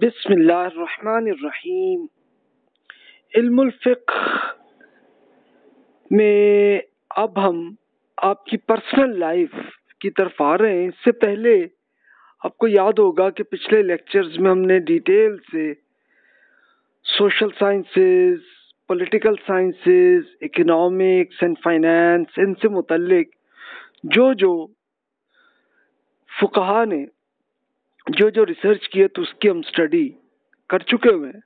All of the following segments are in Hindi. बिस्मिल्लाहिर्रहमानिर्रहीम। इल्मुल फ़िक़्ह में अब हम आपकी पर्सनल लाइफ की तरफ आ रहे हैं। इससे पहले आपको याद होगा कि पिछले लेक्चर्स में हमने डिटेल से social sciences, political sciences, economics and finance, इनसे मुतल्लिक जो फ़ुक़हा ने जो रिसर्च किया तो उसकी हम स्टडी कर चुके हुए हैं।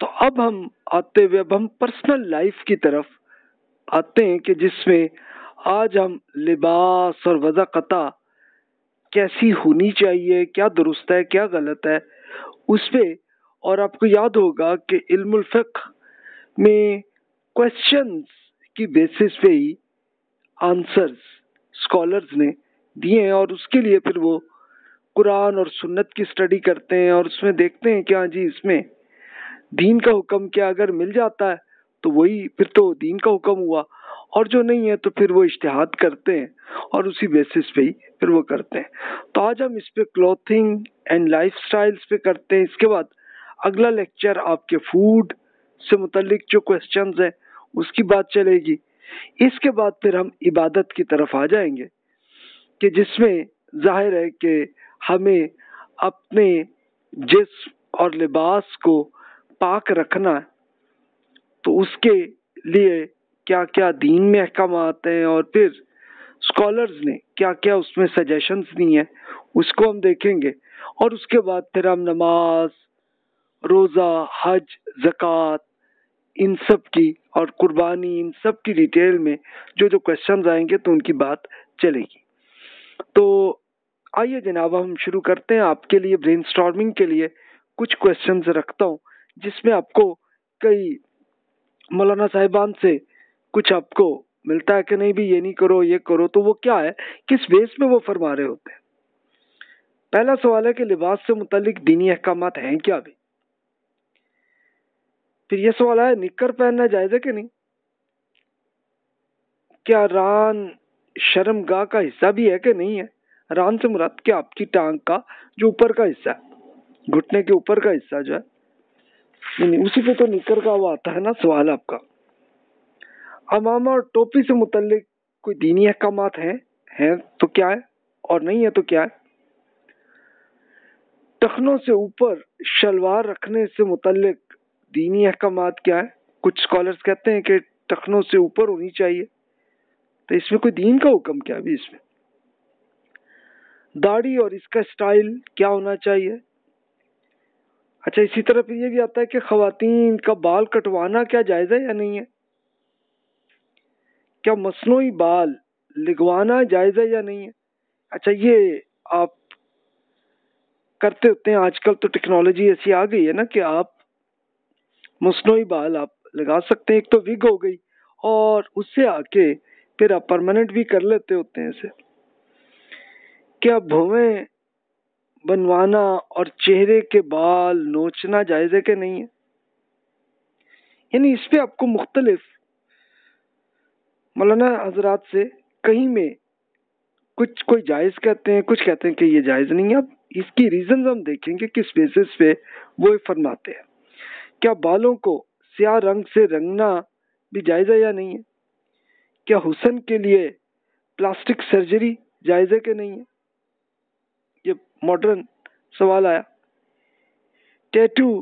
तो अब हम आते हुए पर्सनल लाइफ की तरफ आते हैं कि जिसमें आज हम लिबास और वज़ाक़ता कैसी होनी चाहिए, क्या दुरुस्त है क्या गलत है उस पर। और आपको याद होगा कि इल्मुल फ़िक़्ह में क्वेश्चंस की बेसिस पे ही आंसर्स स्कॉलर्स ने दिए हैं, और उसके लिए फिर वो कुरान और सुन्नत की स्टडी करते हैं और उसमें देखते हैं कि हाँ जी इसमें दीन का हुक्म क्या अगर मिल जाता है तो वही फिर तो दीन का हुक्म हुआ, और जो नहीं है तो फिर वो इज्तिहाद करते हैं और उसी बेसिस पे ही फिर वो करते हैं। तो आज हम इस पे क्लॉथिंग एंड लाइफस्टाइल्स पे करते हैं। इसके बाद अगला लेक्चर आपके फूड से मुतल्लिक जो क्वेश्चंस हैं उसकी बात चलेगी। इसके बाद फिर हम इबादत की तरफ आ जाएंगे कि जिसमें जाहिर है कि हमें अपने जिस्म और लिबास को पाक रखना है, तो उसके लिए क्या क्या दीन में अहकाम आते हैं और फिर स्कॉलर्स ने क्या क्या उसमें सजेशंस दी हैं उसको हम देखेंगे। और उसके बाद फिर हम नमाज, रोज़ा, हज, ज़कात, इन सब की और कुर्बानी, इन सब की डिटेल में जो क्वेश्चंस आएंगे तो उनकी बात चलेगी। तो आइए जनाब हम शुरू करते हैं। आपके लिए ब्रेनस्टॉर्मिंग के लिए कुछ क्वेश्चंस रखता हूँ जिसमें आपको कई मौलाना साहिबान से कुछ आपको मिलता है कि नहीं भी ये नहीं करो ये करो, तो वो क्या है, किस बेस में वो फरमा रहे होते हैं। पहला सवाल है कि लिबास से मुतल्लिक दीनी अहकामात हैं क्या भी। फिर ये सवाल आया निक्कर पहनना जायज़ है कि नहीं, क्या रान शर्मगाह का हिस्सा भी है कि नहीं है। रान से मुराद क्या आपकी टांग का जो ऊपर का हिस्सा है, घुटने के ऊपर का हिस्सा जो है, नहीं उसी पे तो निक्कर का वो आता है ना सवाल आपका। अमामा और टोपी से मुतल्लिक कोई दीनी अहकामात हैं तो क्या है और नहीं है तो क्या है। टखनों से ऊपर शलवार रखने से मुतल्लिक दीनी अहकामात क्या है। कुछ स्कॉलर्स कहते हैं कि टखनों से ऊपर होनी चाहिए, तो इसमें कोई दीन का हुक्म क्या है। इसमें दाढ़ी और इसका स्टाइल क्या होना चाहिए। अच्छा, इसी तरह पर यह भी आता है कि ख़वातीन का बाल कटवाना क्या जायज़ है या नहीं है, क्या मसनूई बाल लगवाना जायज़ है या नहीं है। अच्छा, ये आप करते होते हैं आजकल, तो टेक्नोलॉजी ऐसी आ गई है ना कि आप मसनूई बाल आप लगा सकते हैं। एक तो विग हो गई और उससे आके फिर आप परमानेंट भी कर लेते होते हैं इसे। क्या भौवें बनवाना और चेहरे के बाल नोचना जायज़ है कि नहीं है। यानी इस पर आपको मुख्तलिफ मौलाना हजरात से कहीं में कुछ कोई जायज़ कहते हैं, कुछ कहते हैं कि ये जायज़ नहीं है। अब इसकी रीज़न हम देखेंगे किस बेसिस पे वो फरमाते हैं। क्या बालों को स्याह रंग से रंगना भी जायज़ है या नहीं है। क्या हुस्न के लिए प्लास्टिक सर्जरी जायज़ है कि नहीं है, ये मॉडर्न सवाल आया। टैटू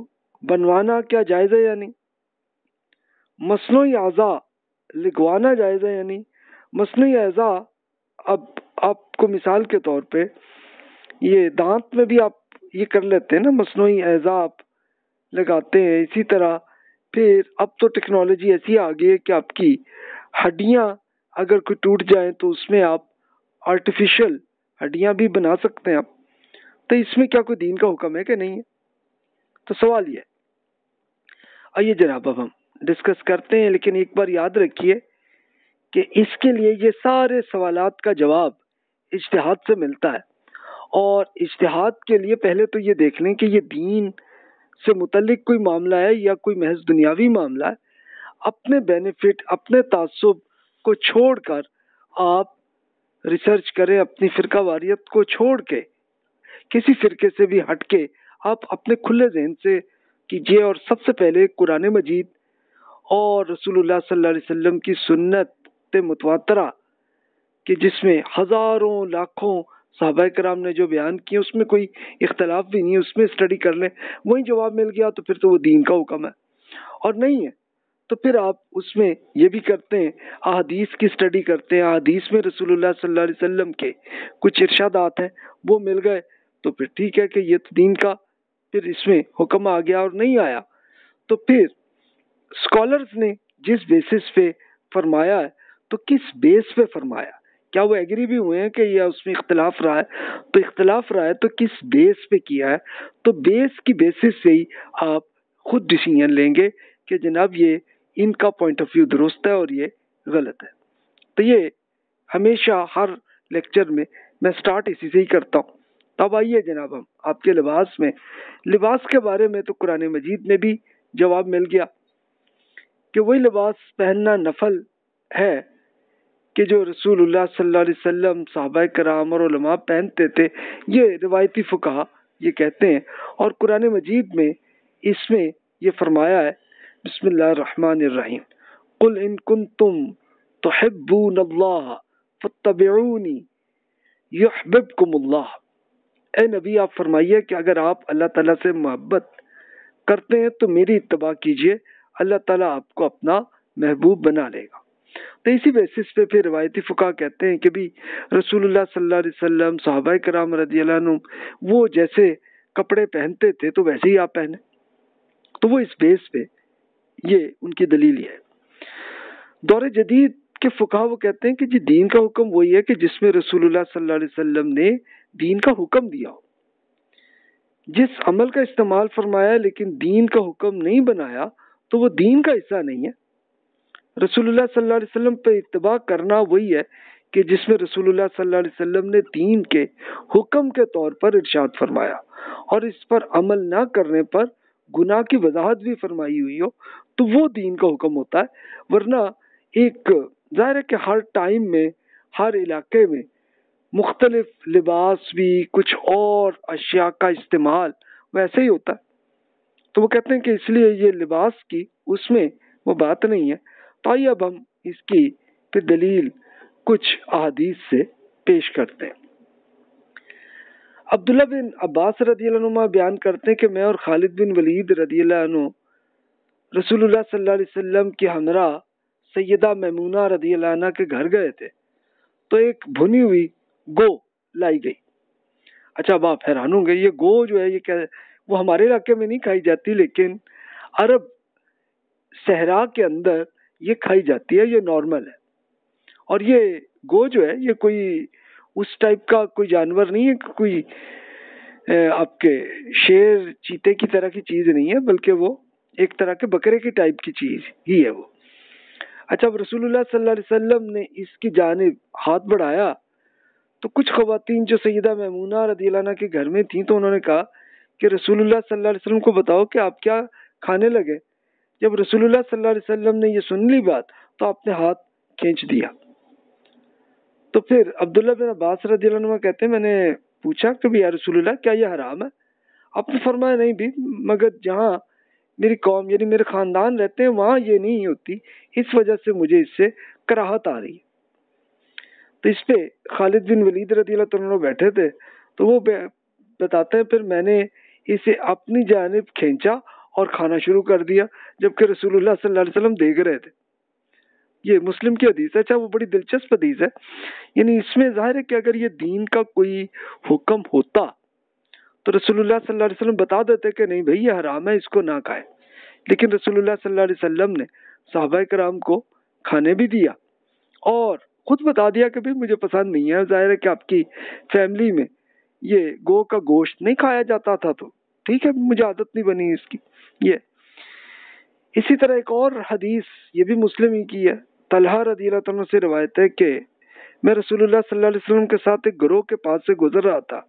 बनवाना क्या जायज़ है या नहीं। मसनूई आज़ा लगवाना जायज़ है या नहीं। मसनूई आज़ा अब आपको मिसाल के तौर पे ये दांत में भी आप ये कर लेते हैं ना, मसनूई आज़ा आप लगाते हैं। इसी तरह फिर अब तो टेक्नोलॉजी ऐसी आ गई है कि आपकी हड्डियाँ अगर कोई टूट जाए तो उसमें आप आर्टिफिशियल हड्डियाँ भी बना सकते हैं आप। तो इसमें क्या कोई दीन का हुक्म है कि नहीं है, तो सवाल ये। आइए जनाब अब हम डिस्कस करते हैं, लेकिन एक बार याद रखिए कि इसके लिए ये सारे सवालात का जवाब इज्तिहाद से मिलता है। और इज्तिहाद के लिए पहले तो ये देख लें कि ये दीन से मुतल्लिक कोई मामला है या कोई महज दुनियावी मामला है। अपने बेनिफिट, अपने तासुब को छोड़कर आप रिसर्च करें, अपनी फ़िरका वारियत को छोड़ के किसी फ़िरके से भी हट के आप अपने खुले जहन से कीजिए और सबसे पहले कुरान मजीद और रसूलुल्लाह सल्लल्लाहु अलैहि वसल्लम की सुन्नत मुतवातरा कि जिसमें हज़ारों लाखों सहाबाए कराम ने जो बयान किए उसमें कोई इख्तलाफ भी नहीं है, उसमें स्टडी कर लें, वही जवाब मिल गया तो फिर तो वो दीन का हुक्म है, और नहीं है तो फिर आप उसमें ये भी करते हैं अहादीस की स्टडी करते हैं, अहादीस में रसूलुल्लाह सल्लल्लाहु अलैहि वसल्लम के कुछ इरशादात हैं वो मिल गए तो फिर ठीक है कि ये तो दीन का फिर इसमें हुक्म आ गया, और नहीं आया तो फिर स्कॉलर्स ने जिस बेसिस पे फरमाया है तो किस बेस पे फरमाया, क्या वो एग्री भी हुए हैं कि यह उसमें इख्तलाफ रहा है, तो इख्तलाफ रहा है तो किस बेस पे किया है, तो बेस की बेसिस से ही आप खुद डिसीजन लेंगे कि जनाब ये इनका पॉइंट ऑफ व्यू दुरुस्त है और ये गलत है। तो ये हमेशा हर लेक्चर में मैं स्टार्ट इसी से ही करता हूँ। तब आइए जनाब हम आपके लिबास में, लिबास के बारे में तो कुरान मजीद में भी जवाब मिल गया कि वही लिबास पहनना नफल है कि जो रसूलुल्लाह सल्लल्लाहु अलैहि वसल्लम सहाबाए कराम और उलमा पहनते थे, ये रिवायती फुकाहा ये कहते हैं। और कुरान मजीद में इसमें ये फरमाया है बिस्मिल्लाहिर्रहमानिर्रहीम कुल इन कुंतुम तुहिब्बून अल्लाह फत्तबिऊनी युहिब्बुकुमुल्लाह। ए नबी आप फरमाइए कि अगर आप अल्लाह ताला से मोहब्बत करते हैं तो मेरी इत्तबा कीजिए, अल्लाह ताला आपको अपना महबूब बना लेगा। तो इसी बेसिस पे फिर रिवायती फुका कहते हैं कि भी रसूलुल्लाह सल्लल्लाहु अलैहि वसल्लम सहाबाए कराम रदियल्लाहु अन्हुम वो जैसे कपड़े पहनते थे तो वैसे ही आप पहने, तो वो इस बेस पे ये उनकी दलील है। दौरे जदीद के फुकाह वो कहते हैं कि जी दीन का हुक्म वही है कि जिसमें रसूलुल्लाह सल्लल्लाहु अलैहि वसल्लम ने दीन का हुक्म दिया हो, जिस अमल का इस्तेमाल फरमाया लेकिन दीन का हुक्म नहीं बनाया तो वो दीन का हिस्सा नहीं है। रसूलुल्लाह सल्लल्लाहु अलैहि वसल्लम पर इत्तबा करना वही है कि जिसमें रसूलुल्लाह सल्लल्लाहु अलैहि वसल्लम ने दीन के हुक्म के तौर पर इरशाद फरमाया और इस पर अमल ना करने पर गुनाह की वजाहत भी फरमाई हुई हो तो वो दीन का हुक्म होता है। वरना एक ज़ाहिर है कि हर टाइम में हर इलाके में मुख्तलिफ लिबास भी कुछ और अशिया का इस्तेमाल वैसे ही होता है। तो वो कहते हैं कि इसलिए ये लिबास की उसमें वो बात नहीं है। तो आइए अब हम इसकी फिर दलील कुछ अहादीस से पेश करते हैं। अब्दुल्ला बिन अब्बास रदियल्लाहु अन्हुमा बयान करते हैं कि मैं और खालिद बिन वलीद रदियल्लाहु अन्हु रसूलुल्लाह सल्लल्लाहु अलैहि वसल्लम की हमरा सैयदा मैमूना रदियल्लाहु अन्हा के घर गए थे तो एक भुनी हुई गो लाई गई। अच्छा अब आप हैरान होंगे ये गो जो है ये क्या, वो हमारे इलाके में नहीं खाई जाती लेकिन अरब सहरा के अंदर ये खाई जाती है, ये नॉर्मल है। और ये गो जो है ये कोई उस टाइप का कोई जानवर नहीं है, कोई आपके शेर चीते की तरह की चीज़ नहीं है, बल्कि वो एक तरह के बकरे की टाइप की चीज़ ही है वो। अच्छा अब रसूलुल्लाह सल्लल्लाहु अलैहि वसल्लम ने इसकी जानिब हाथ बढ़ाया तो कुछ ख़वातीन जो सैयदा मैमूना रदियल्लाहु अन्हा के घर में थीं तो उन्होंने कहा कि रसूलुल्लाह सल्लल्लाहु अलैहि वसल्लम को बताओ कि आप क्या खाने लगे। जब रसूलुल्लाह सल्लल्लाहु अलैहि वसल्लम ने ये सुन ली बात तो आपने हाथ खींच दिया। तो फिर अब्दुल्ला बिन अब्बास रदियल्लाहु अन्हु कहते हैं मैंने पूछा कि भैया रसूलुल्लाह क्या ये हराम है, आपने फरमाया नहीं भी, मगर जहाँ मेरी कौम यानी मेरे ख़ानदान रहते हैं वहाँ ये नहीं होती, इस वजह से मुझे इससे कराहत आ रही है। तो इस पर खालिद बिन वलीद रदियल्लाहु अन्हु बैठे थे तो वो बताते हैं फिर मैंने इसे अपनी जानिब खींचा और खाना शुरू कर दिया जबकि रसूलुल्लाह सल्लल्लाहु अलैहि वसल्लम देख रहे थे। ये मुस्लिम की हदीस है। अच्छा वो बड़ी दिलचस्प हदीस है, यानी इसमें जाहिर है कि अगर ये दीन का कोई हुक्म होता तो रसूलुल्लाह सल्लल्लाहु अलैहि वसल्लम बता देते कि नहीं भाई ये हराम है, इसको ना खाए, लेकिन रसूलुल्लाह सल्लल्लाहु अलैहि वसल्लम ने सहाबाए कराम को खाने भी दिया और ख़ुद बता दिया कि भाई मुझे पसंद नहीं है। जाहिर है कि आपकी फैमिली में ये गो का गोश्त नहीं खाया जाता था तो ठीक है, मुझे आदत नहीं बनी इसकी। ये इसी तरह एक और हदीस ये भी मुस्लिम ही की है, तलहा रदियल्लाहु अन्हु से रिवायत है कि मैं रसूलुल्लाह सल्लल्लाहु अलैहि वसल्लम के साथ एक गिरोह के पास से गुजर रहा था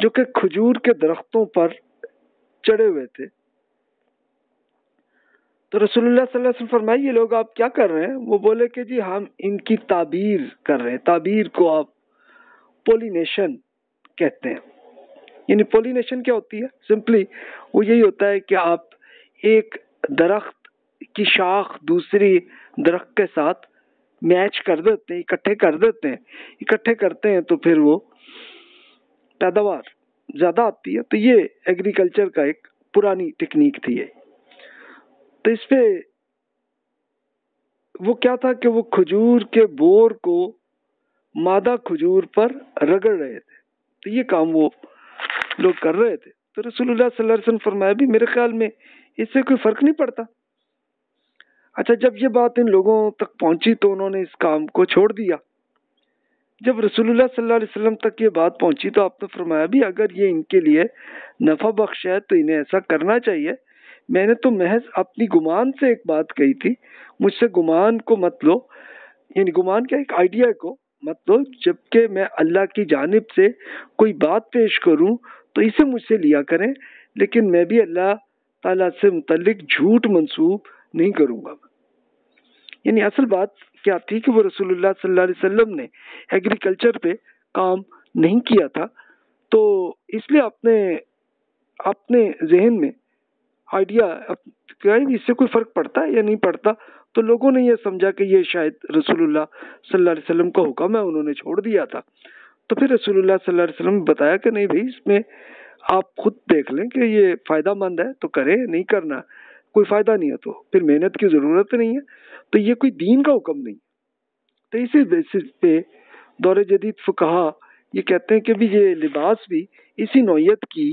जो कि खजूर के दरख्तों पर चढ़े हुए थे। तो रसूलुल्लाह सल्लल्लाहु अलैहि वसल्लम फरमाए ये लोग आप क्या कर रहे हैं, वो बोले कि जी हम इनकी ताबीर कर रहे हैं। ताबीर को आप पोलिनेशन कहते हैं। यानी पोलिनेशन क्या होती है? सिंपली वो यही होता है कि आप एक दरख्त की शाख दूसरी दरख्त के साथ मैच कर देते हैं, इकट्ठे करते हैं तो फिर वो पैदावार ज़्यादा आती है। तो ये एग्रीकल्चर का एक पुरानी टेक्निक थी है। तो इस पे वो क्या था कि वो खजूर के बोर को मादा खजूर पर रगड़ रहे थे, तो ये काम वो लोग कर रहे थे। तो रसूलुल्लाह सल्लल्लाहु अलैहि वसल्लम फरमाया भी मेरे ख्याल में इससे कोई फर्क नहीं पड़ता। अच्छा, जब ये बात इन लोगों तक पहुंची तो उन्होंने इस काम को छोड़ दिया। जब रसूलुल्लाह सल्लल्लाहु अलैहि वसल्लम तक ये बात पहुंची तो आपने फरमाया भी अगर ये इनके लिए नफा बख्श है तो इन्हें ऐसा करना चाहिए। मैंने तो महज अपनी गुमान से एक बात कही थी, मुझसे गुमान को मत लो, यानी गुमान क्या एक आइडिया को मत लो। जबकि मैं अल्लाह की जानिब से कोई बात पेश करूं तो इसे मुझसे लिया करें, लेकिन मैं भी अल्लाह ताला से मुतल्लिक झूठ मंसूब नहीं करूंगा। यानी असल बात क्या थी कि वो रसूलुल्लाह सल्लल्लाहु अलैहि वसल्लम ने एग्रीकल्चर पे काम नहीं किया था, तो इसलिए अपने अपने जहन में आइडिया क्या इससे कोई फ़र्क पड़ता है या नहीं पड़ता। तो लोगों ने यह समझा कि ये शायद रसूलुल्लाह सल्लल्लाहु अलैहि वसल्लम का हुक्म है, उन्होंने छोड़ दिया था। तो फिर रसूलुल्लाह सल्लल्लाहु अलैहि वसल्लम ने बताया कि नहीं भाई, इसमें आप खुद देख लें कि ये फ़ायदामंद है तो करें, नहीं करना कोई फ़ायदा नहीं है तो फिर मेहनत की ज़रूरत नहीं है। तो ये कोई दीन का हुक्म नहीं। तो इसी बेसिस पे दौरे जदीद फ़ुक़हा ये कहते हैं कि भी ये लिबास भी इसी नौयत की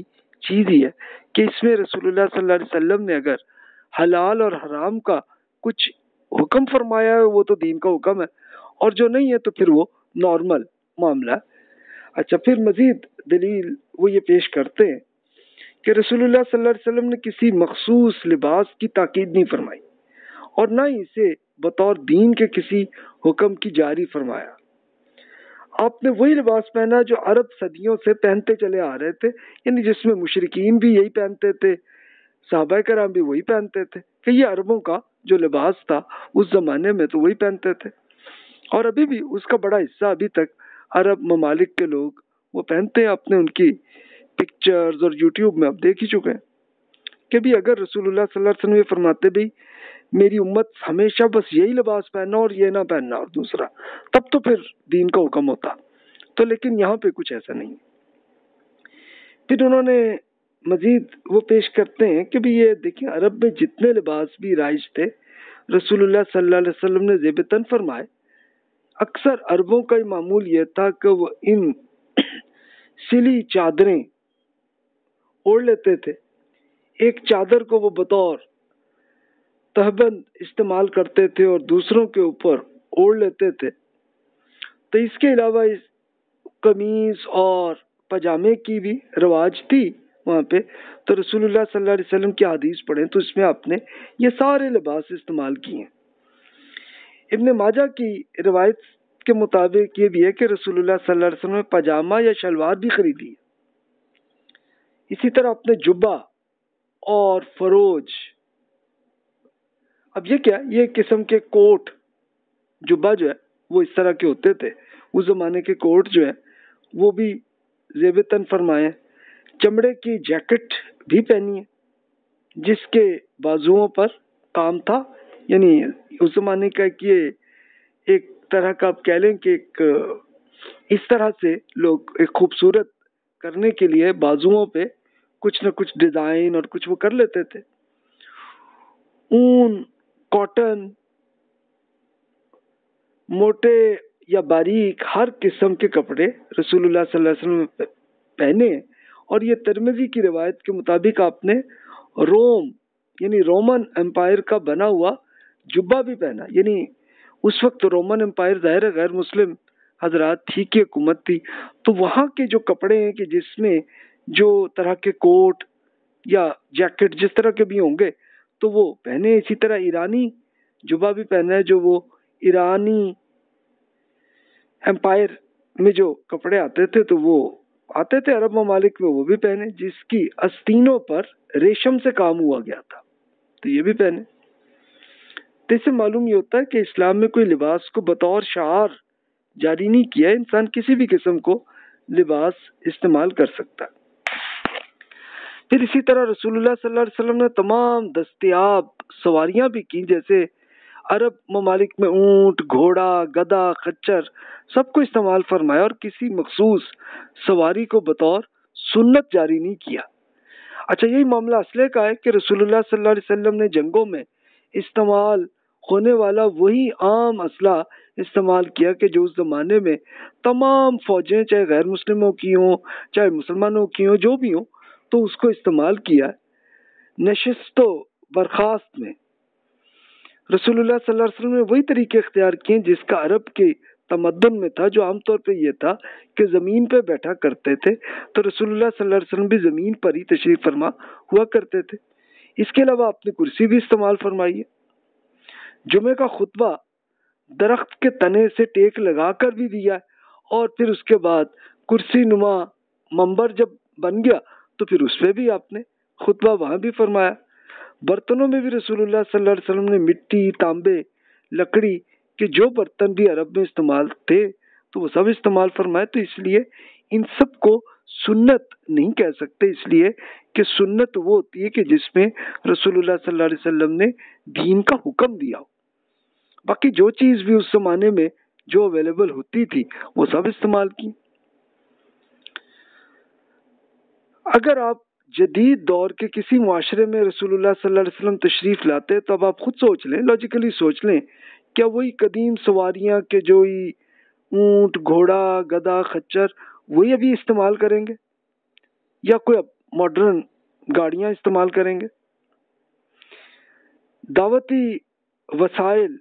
चीज़ ही है कि इसमें रसूलुल्लाह सल्लल्लाहु अलैहि वसल्लम ने अगर हलाल और हराम का कुछ हुक्म फरमाया है वो तो दीन का हुक्म है, और जो नहीं है तो फिर वो नॉर्मल मामला। अच्छा, फिर मज़ीद दलील वो ये पेश करते हैं कि रसूलुल्लाह सल्लल्लाहु अलैहि वसल्लम ने किसी मखसूस लिबास की ताकीद नहीं फरमाई और ना ही इसे बतौर दीन के किसी हुक्म की जारी फरमाया। आपने वही लिबास पहना जो अरब सदियों से पहनते चले आ रहे थे, यानी जिसमें मुशरिकीन भी यही पहनते थे, सहाबाए कराम भी वही पहनते थे कि ये अरबों का जो लिबास था उस ज़माने में तो वही पहनते थे, और अभी भी उसका बड़ा हिस्सा अभी तक अरब ममालिक के लोग वो पहनते हैं। आपने उनकी पिक्चर्स और यूट्यूब में आप देख ही चुके हैं कि भी अगर रसूलुल्लाह सल्लल्लाहु अलैहि वसल्लम ये फरमाते भी मेरी उम्मत हमेशा बस यही लिबास पहनना और ये ना पहनना और दूसरा, तब तो फिर दीन का हुक्म होता। तो लेकिन यहाँ पे कुछ ऐसा नहीं। फिर उन्होंने मज़ीद वो पेश करते हैं कि भी ये देखिए अरब में जितने लिबास भी राइज थे रसूलुल्लाह सल्लल्लाहु अलैहि वसल्लम ने ज़ेबतन फरमाए। अक्सर अरबों का ही मामूल ये था कि वो इन सिली चादरें ओढ़ लेते थे। एक चादर को वो बतौर तहबंद इस्तेमाल करते थे और दूसरों के ऊपर ओढ़ लेते थे। तो इसके अलावा इस कमीज़ और पजामे की भी रवाज थी वहाँ पे। तो रसूलुल्लाह सल्लल्लाहु अलैहि वसल्लम की हदीस पढ़ें तो इसमें आपने ये सारे लिबास इस्तेमाल किए हैं। इब्ने माजा की रिवायत के मुताबिक ये भी है कि रसूलुल्लाह सल्लल्लाहु अलैहि वसल्लम ने पजामा या शलवार भी खरीदी। इसी तरह आपने जुब्बा और फरोज, अब ये क्या, ये किस्म के कोट, जुब्बा जो है वो इस तरह के होते थे, उस ज़माने के कोट जो है वो भी ज़ेबतन फरमाए। चमड़े की जैकेट भी पहनी है जिसके बाजुओं पर काम था, यानी उस ज़माने का कि एक तरह का आप कह लें कि एक इस तरह से लोग एक खूबसूरत करने के लिए बाजुओं पे कुछ ना कुछ डिज़ाइन और कुछ वो कर लेते थे। ऊन, कॉटन, मोटे या बारीक हर किस्म के कपड़े रसूलुल्लाह सल्लल्लाहु अलैहि वसल्लम पहने। और ये तिरमिज़ी की रिवायत के मुताबिक आपने रोम यानी रोमन एम्पायर का बना हुआ जुब्बा भी पहना, यानी उस वक्त रोमन एम्पायर ज़ाहिर है गैर मुस्लिम हजरात ही की हुकूमत थी, तो वहाँ के जो कपड़े हैं कि जिसमें जो तरह के कोट या जैकेट जिस तरह के भी होंगे तो वो पहने। इसी तरह ईरानी जुब्बा भी पहना है जो वो ईरानी एम्पायर में जो कपड़े आते थे तो वो आते थे अरब ममालिक में, वो भी पहने, जिसकी आस्तीनों पर रेशम से काम हुआ गया था, तो ये भी पहने। तो इससे मालूम ये होता है कि इस्लाम में कोई लिबास को बतौर शार जारी नहीं किया, इंसान किसी भी किस्म को लिबास इस्तेमाल कर सकता है। फिर इसी तरह रसूलुल्लाह सल्लल्लाहु अलैहि वसल्लम ने तमाम दस्तियाब सवारियाँ भी की, जैसे अरब ममालिक में ऊँट, घोड़ा, गधा, खच्चर सबको इस्तेमाल फरमाया और किसी मखसूस सवारी को बतौर सुन्नत जारी नहीं किया। अच्छा, यही मामला असले का है कि रसूलुल्लाह सल्लल्लाहु अलैहि वसल्लम ने जंगों में इस्तेमाल होने वाला वही आम असला इस्तेमाल किया कि जो उस ज़माने में तमाम फौजें, चाहे गैर मुस्लिमों की हों चाहे मुसलमानों की हों, जो भी हों, तो उसको इस्तेमाल किया। नशस्तो बर्खास्त में रसूलुल्लाह सल्लल्लाहु अलैहि वसल्लम ने वही तरीके इख्तियार किए जिसका अरब के तमद्दुन में था, जो आमतौर पर यह था कि ज़मीन पर बैठा करते थे। तो रसूलुल्लाह सल्लल्लाहु अलैहि वसल्लम भी ज़मीन पर ही तशरीफ़ फरमा हुआ करते थे। इसके अलावा आपने कुर्सी भी इस्तेमाल फरमाई है। जुमे का खुतबा दरख्त के तने से टेक लगा कर भी दिया और फिर उसके बाद कुर्सी नुमा मंबर जब बन गया तो फिर उस पर भी आपने खुतबा वहाँ भी फरमाया। बर्तनों में भी रसूलुल्लाह सल्लल्लाहु अलैहि वसल्लम ने मिट्टी, तांबे, लकड़ी के जो बर्तन भी अरब में इस्तेमाल थे तो वो सब इस्तेमाल फरमाए। तो इसलिए इन सब को सुन्नत नहीं कह सकते, इसलिए कि सुन्नत वो होती है कि जिसमें रसूलुल्लाह सल्लल्लाहु अलैहि वसल्लम ने दीन का हुक्म दिया हो। बाकी जो चीज़ भी उस ज़माने में जो अवेलेबल होती थी वो सब इस्तेमाल की। अगर आप जदीद दौर के किसी मुआशरे में रसूलुल्लाह सल्लल्लाहु अलैहि वसल्लम तशरीफ़ लाते तो अब आप खुद सोच लें, लॉजिकली सोच लें, क्या वही कदीम सवारियाँ के जो ही ऊँट, घोड़ा, गधा, खच्चर वही अभी इस्तेमाल करेंगे या कोई मॉडर्न गाड़ियाँ इस्तेमाल करेंगे? दावती वसाइल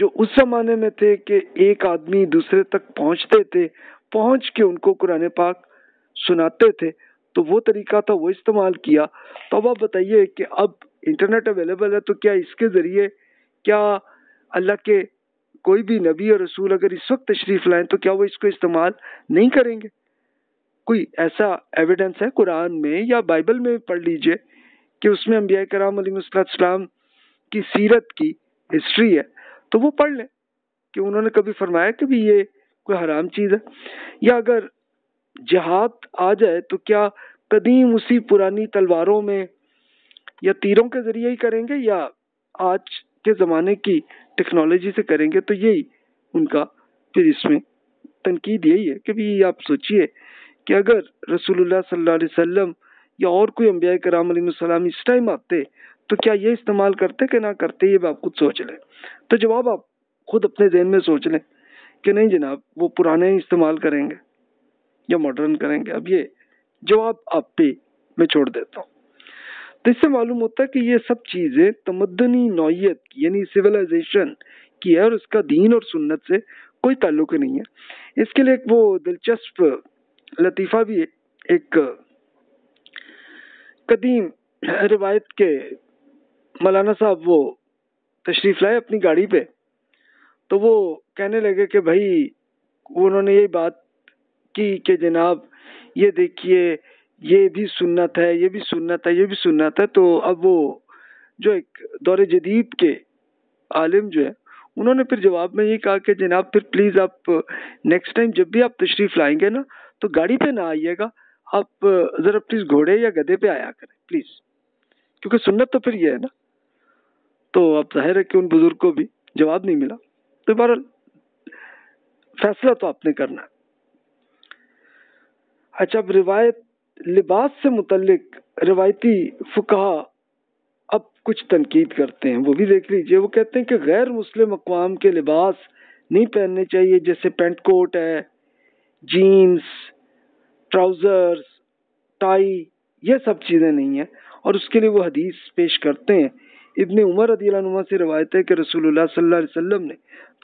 जो उस ज़माने में थे कि एक आदमी दूसरे तक पहुँचते थे, पहुँच के उनको कुरान पाक सुनाते थे, तो वो तरीका था, वो इस्तेमाल किया। तो अब आप बताइए कि अब इंटरनेट अवेलेबल है तो क्या इसके ज़रिए क्या अल्लाह के कोई भी नबी और रसूल अगर इस वक्त तशरीफ़ लाएँ तो क्या वो इसको इस्तेमाल नहीं करेंगे? कोई ऐसा एविडेंस है कुरान में या बाइबल में पढ़ लीजिए कि उसमें अंबिया कराम अलैहिस्सलाम की सीरत की हिस्ट्री है, तो वो पढ़ लें कि उन्होंने कभी फरमाया कि भी ये कोई हराम चीज़ है। या अगर जिहाद आ जाए तो क्या कदीम उसी पुरानी तलवारों में या तीरों के ज़रिए ही करेंगे या आज के ज़माने की टेक्नोलॉजी से करेंगे? तो यही उनका फिर इसमें तनकीद यही है कि भी आप सोचिए कि अगर रसूलुल्लाह सल्लल्लाहु अलैहि वसल्लम या और कोई अंबिया कराम अलैहिस्सलाम इस टाइम आते तो क्या ये इस्तेमाल करते कि ना करते, ये भी आप खुद सोच लें। तो जवाब आप खुद अपने जहन में सोच लें कि नहीं जनाब वो पुराने ही इस्तेमाल करेंगे या मॉडर्न करेंगे। अब ये जवाब आप पे मैं छोड़ देता हूँ। तो इससे मालूम होता है कि ये सब चीज़ें तमद्दनी नौयत की यानी सिविलाइजेशन की है और उसका दीन और सुन्नत से कोई ताल्लुक नहीं है। इसके लिए एक वो दिलचस्प लतीफ़ा भी एक कदीम रिवायत के मौलाना साहब वो तशरीफ़ लाए अपनी गाड़ी पे, तो वो कहने लगे कि भाई उन्होंने ये बात की कि जनाब ये देखिए ये भी सुन्नत है, ये भी सुन्नत है, ये भी सुन्नत है। तो अब वो जो एक दौरे जदीद के आलिम जो है उन्होंने फिर जवाब में ये कहा कि जनाब फिर प्लीज़ आप नेक्स्ट टाइम जब भी आप तशरीफ़ लाएंगे ना तो गाड़ी पे ना आइएगा, आप ज़रा प्लीज़ घोड़े या गधे पे आया करें प्लीज़, क्योंकि सुन्नत तो फिर ये है ना। तो आप जाहिर है कि उन बुज़ुर्ग को भी जवाब नहीं मिला। तो बहरहाल फैसला तो आपने करना है। अच्छा, अब रिवायत लिबास से मुतल्लिक रिवायती फुकहा अब कुछ तनकीद करते हैं, वो भी देख लीजिए। वो कहते हैं कि गैर मुस्लिम अक़वाम के लिबास नहीं पहनने चाहिए, जैसे पेंट कोट है, जीन्स, ट्राउज़र्स, टाई, ये सब चीज़ें नहीं हैं। और उसके लिए वो हदीस पेश करते हैं। इब्ने उमर रदियल्लाहु अन्हुमा से रवायत है कि रसूलुल्लाह सल्लल्लाहु अलैहि वसल्लम ने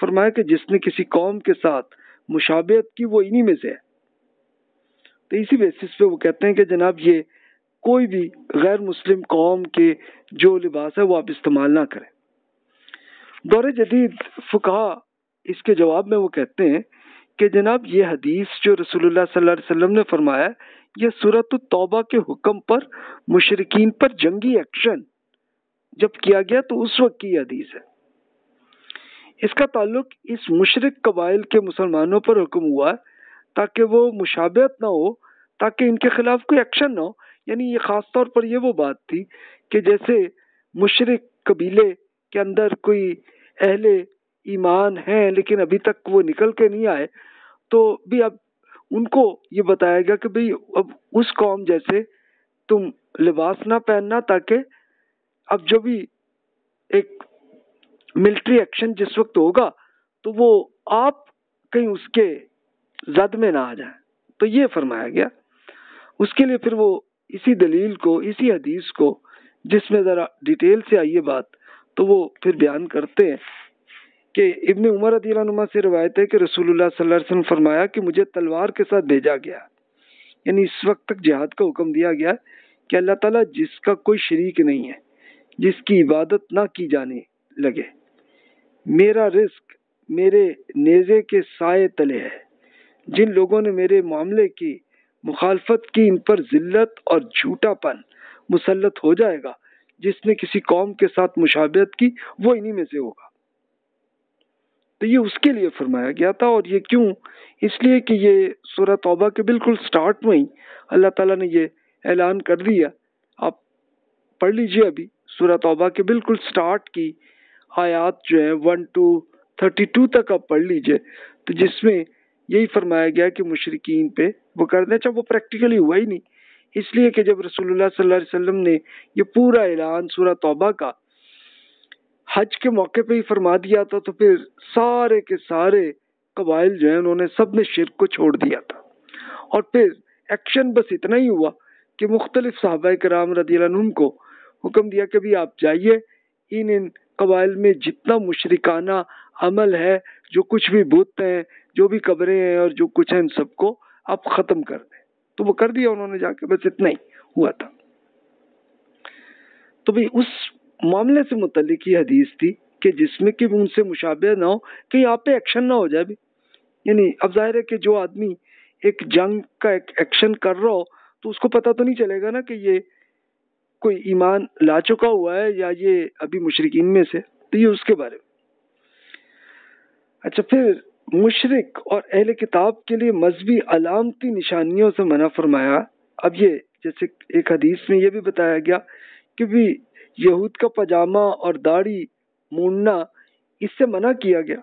फरमाया कि जिसने किसी कौम के साथ मुशाबहत की वो इन्हीं में से है। तो इसी बेसिस पे वो कहते हैं कि जनाब ये कोई भी गैर मुस्लिम कौम के जो लिबास है वो आप इस्तेमाल ना करें। दौरे जदीद फुकहा इसके जवाब में वो कहते हैं कि जनाब ये हदीस जो रसूलुल्लाह सल्लल्लाहु अलैहि वसल्लम ने फरमाया यह सूरत तौबा के हुक्म पर मुशरिकीन पर जंगी एक्शन जब किया गया तो उस वक्त की हदीस है। इसका ताल्लुक इस मुशरिक कबाइल के मुसलमानों पर हुक्म हुआ ताकि वो मुशाबहत ना हो, ताकि इनके खिलाफ कोई एक्शन ना हो, यानी ये ख़ास तौर पर ये वो बात थी कि जैसे मुशरिक कबीले के अंदर कोई अहले ईमान हैं लेकिन अभी तक वो निकल के नहीं आए, तो भी अब उनको ये बताया गया कि भाई अब उस कौम जैसे तुम लिबास ना पहनना, ताकि अब जो भी एक मिलिट्री एक्शन जिस वक्त होगा तो वो आप कहीं उसके जद में ना आ जाए, तो ये फरमाया गया। उसके लिए फिर वो इसी दलील को, इसी हदीस को जिसमें ज़रा डिटेल से आई ये बात, तो वो फिर बयान करते हैं कि इब्ने उमर रदियल्लाहु अन्हुमा से रिवायत है कि रसूलुल्लाह सल्लल्लाहु अलैहि वसल्लम फरमाया कि मुझे तलवार के साथ भेजा गया, यानी इस वक्त तक जिहाद का हुक्म दिया गया कि अल्लाह ताला जिसका कोई शरीक नहीं है, जिसकी इबादत ना की जाने लगे, मेरा रिस्क मेरे नेज़े के साए तले है, जिन लोगों ने मेरे मामले की मुखालफत की इन पर जिल्लत और झूठापन मुसल्लत हो जाएगा, जिसने किसी कौम के साथ मुशाबहत की वो इन्हीं में से होगा। तो ये उसके लिए फरमाया गया था। और ये क्यों? इसलिए कि ये सूरह तौबा के बिल्कुल स्टार्ट में ही अल्लाह ताला ने ये ऐलान कर दिया। आप पढ़ लीजिए, अभी सूरह तौबा के बिल्कुल स्टार्ट की आयात जो है 1 to 32 तक आप पढ़ लीजिए, तो जिसमें यही फरमाया गया कि मुशरिकीन पे वो कर दें। जब वो प्रैक्टिकली हुआ ही नहीं, इसलिए कि जब रसूलुल्लाह सल्लल्लाहु अलैहि वसल्लम ने ये पूरा ऐलान सूरह तौबा का हज के मौके पे ही फरमा दिया था, तो फिर सारे के सारे कबाइल जो हैं उन्होंने सब ने शिरक को छोड़ दिया था। और फिर एक्शन बस इतना ही हुआ कि मुख्तलिफ सहाबाए कराम रदियल्लाहु अन्हुम को हुक्म दिया कि भी आप जाइए इन कबाइल में जितना मुशरिकाना अमल है, जो कुछ भी बुत हैं, जो भी कब्रें हैं और जो कुछ है, इन सबको आप ख़त्म कर दें। तो वो कर दिया उन्होंने जाके, बस इतना ही हुआ था। तो भाई उस मामले से मुतल्लिक ये हदीस थी कि जिसमें कि उनसे मुशाबह ना हो, कि यहाँ पे एक्शन ना हो जाए भी। यानी अब जाहिर है कि जो आदमी एक जंग का एक एक्शन कर रहा हो तो उसको पता तो नहीं चलेगा ना कि ये कोई ईमान ला चुका हुआ है या ये अभी मुशरिकीन में से, तो ये उसके बारे में। अच्छा, फिर मुशरिक और अहले किताब के लिए मजहबी अलामती निशानियों से मना फरमाया। अब ये जैसे एक हदीस में ये भी बताया गया कि भी यहूद का पजामा और दाढ़ी मूंडना, इससे मना किया गया।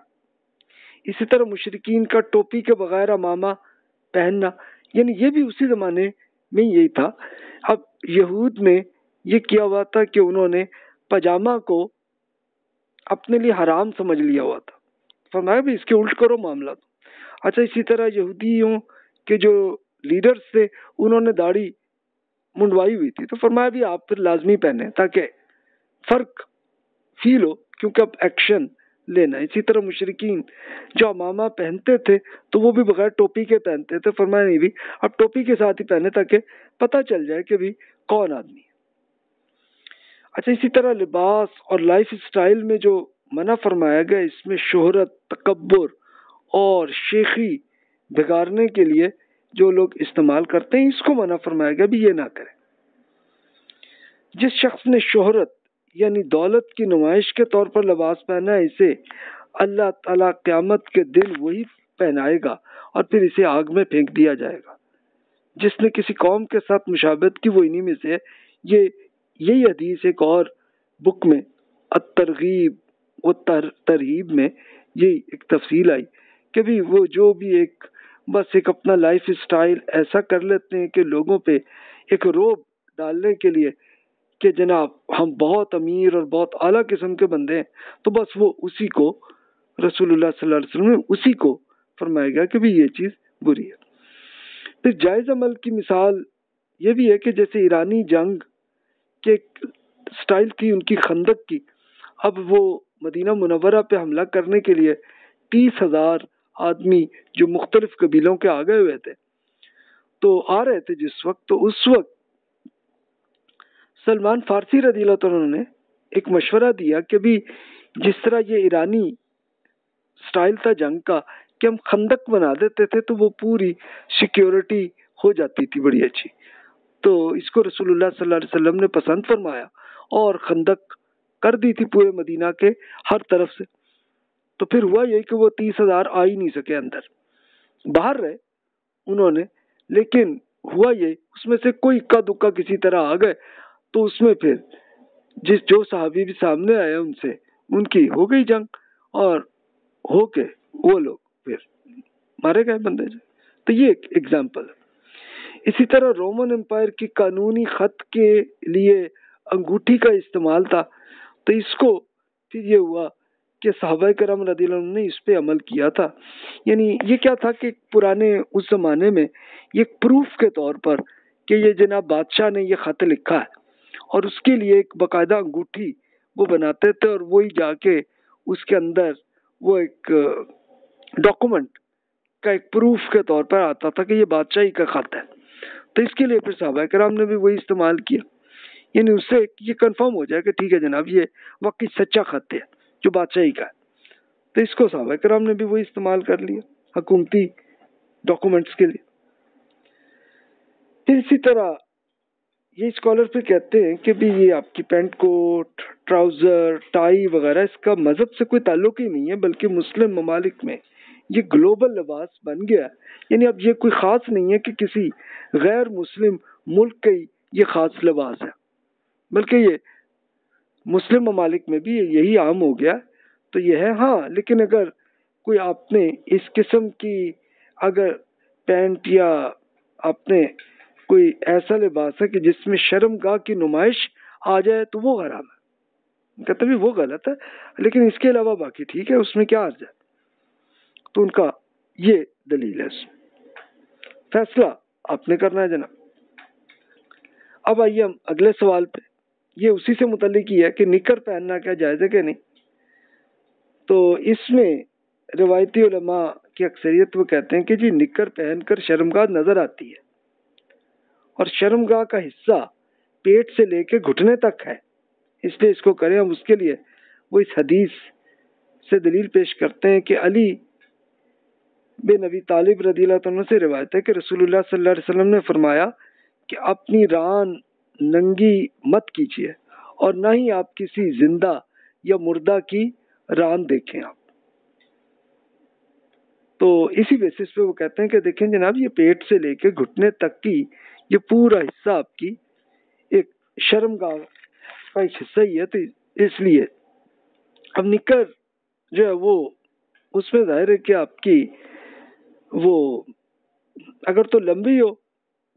इसी तरह मुशरिकीन का टोपी के बगैर अमामा पहनना, यानी ये भी उसी ज़माने में यही था। अब यहूद ने ये किया हुआ था कि उन्होंने पजामा को अपने लिए हराम समझ लिया हुआ था, फरमाया भी इसके उल्ट करो मामला। अच्छा, इसी तरह यहूदियों के जो लीडर्स थे उन्होंने दाढ़ी मुंडवाई हुई थी, तो फरमाया भी आप फिर लाजमी पहने ताकि फ़र्क फील हो, क्योंकि अब एक्शन लेना। इसी तरह मुशरिकीन जो अमामा पहनते थे तो वो भी बगैर टोपी के पहनते थे, फरमाया नहीं भी अब टोपी के साथ ही पहने ताकि पता चल जाए कि भी कौन आदमी है। अच्छा, इसी तरह लिबास और लाइफ स्टाइल में जो मना फरमाया गया, इसमें शोहरत, तकब्बुर और शेखी बिगाड़ने के लिए जो लोग इस्तेमाल करते हैं, इसको मना फरमाया गया भी ये ना करें। जिस शख्स ने शोहरत यानी दौलत की नुमाइश के तौर पर लिबास पहना है, इसे अल्लाह ताला क़यामत के दिन वही पहनाएगा और फिर इसे आग में फेंक दिया जाएगा। जिसने किसी कौम के साथ मुशाबहत की वो इन्हीं में से है। यही हदीस एक और बुक में अत-तरगीब वो तरहीब में ये एक तफसील आई कि भी वो जो भी एक बस एक अपना लाइफ स्टाइल ऐसा कर लेते हैं कि लोगों पे एक रोब डालने के लिए कि जनाब हम बहुत अमीर और बहुत आला किस्म के बंदे हैं, तो बस वो उसी को रसूलुल्लाह सल्लल्लाहु अलैहि वसल्लम ने उसी को फरमाया गया कि भी ये चीज़ बुरी है। फिर जायज़ अमल की मिसाल ये भी है कि जैसे ईरानी जंग के एक स्टाइल थी उनकी खंदक की, अब वो मदीना मुनव्वरा पे हमला करने के लिए 30,000 आदमी जो मुख्तलिफ कबीलों के आ गए हुए थे तो आ रहे थे जिस वक्त, तो उस वक्त सलमान फारसी रदियल्लाहु अन्हु ने एक मशवरा दिया कि भी जिस तरह ये ईरानी स्टाइल था जंग का कि हम खंदक बना देते थे तो वो पूरी सिक्योरिटी हो जाती थी बड़ी अच्छी, तो इसको रसूलुल्लाह सल्लल्लाहु अलैहि वसल्लम ने पसंद फरमाया और खंदक कर दी थी पूरे मदीना के हर तरफ से। तो फिर हुआ यही कि वो 30,000 आ ही नहीं सके, अंदर बाहर रहे उन्होंने, लेकिन हुआ ये उसमें से कोई इक्का दुक्का किसी तरह आ गए तो उसमें फिर जिस जो सहाबी भी सामने आए उनसे उनकी हो गई जंग और होके वो लोग फिर मारे गए बंदे। तो ये एक एग्जाम्पल है। इसी तरह रोमन एम्पायर की कानूनी खत के लिए अंगूठी का इस्तेमाल था, तो इसको फिर ये हुआ कि सहाबा करम रदियल्लाहु अन्हुम ने इस पे अमल किया था। यानी ये क्या था कि पुराने उस जमाने में ये प्रूफ के तौर पर कि ये जनाब बादशाह ने ये खत लिखा है, और उसके लिए एक बाकायदा अंगूठी वो बनाते थे और वही जाके उसके अंदर वो एक डॉक्यूमेंट का एक प्रूफ के तौर पर आता था कि ये बादशाही का खत है। तो इसके लिए फिर सहाबा कराम ने भी वही इस्तेमाल किया, यानी उससे ये कंफर्म हो जाए कि ठीक है जनाब ये वाकई सच्चा खत है जो बादशाही का है। तो इसको सहाबा कराम ने भी वही इस्तेमाल कर लिया हुकूमती डॉक्यूमेंट्स के लिए। फिर इसी तरह ये स्कॉलर फिर कहते हैं कि भी ये आपकी पैंट कोट, ट्राउज़र, टाई वगैरह इसका मज़हब से कोई ताल्लुक ही नहीं है, बल्कि मुस्लिम ममालिक में ये ग्लोबल लिबास बन गया। यानी अब ये कोई ख़ास नहीं है कि किसी गैर मुस्लिम मुल्क का ही ये ख़ास लिबास है, बल्कि ये मुस्लिम ममालिक में भी यही आम हो गया। तो यह है हाँ, लेकिन अगर कोई आपने इस किस्म की अगर पैंट या आपने कोई ऐसा लिबास है कि जिसमें शर्मगाह की नुमाइश आ जाए तो वो हराम है, कहते भी वो गलत है, लेकिन इसके अलावा बाकी ठीक है, उसमें क्या अर्ज है। तो उनका ये दलील है। फैसला आपने करना है जनाब। अब आइए हम अगले सवाल पे, ये उसी से मुतल्लिक ही है कि निकर पहनना क्या जायज़ है कि नहीं। तो इसमें रिवायती उलमा की अक्सरियत वो कहते हैं कि जी निकर पहनकर शर्मगाह नजर आती है, और शर्मगाह का हिस्सा पेट से लेके घुटने तक है, इसलिए इसको करें। हम उसके लिए वो इस हदीस से दलील पेश करते हैं कि अली बे नबी तालिब रदियल्लाहु अन्हु से रिवायत है कि रसूलुल्लाह सल्लल्लाहु अलैहि वसल्लम ने फरमाया कि अपनी रान नंगी मत कीजिए और ना ही आप किसी जिंदा या मुर्दा की रान देखें आप। तो इसी बेसिस पे वो कहते हैं कि देखें जनाब ये पेट से लेके घुटने तक की ये पूरा हिस्सा आपकी एक शर्मगाह का एक हिस्सा ही है। तो इसलिए अब निकर जो है वो उसमें जाहिर है कि आपकी वो अगर तो लंबी हो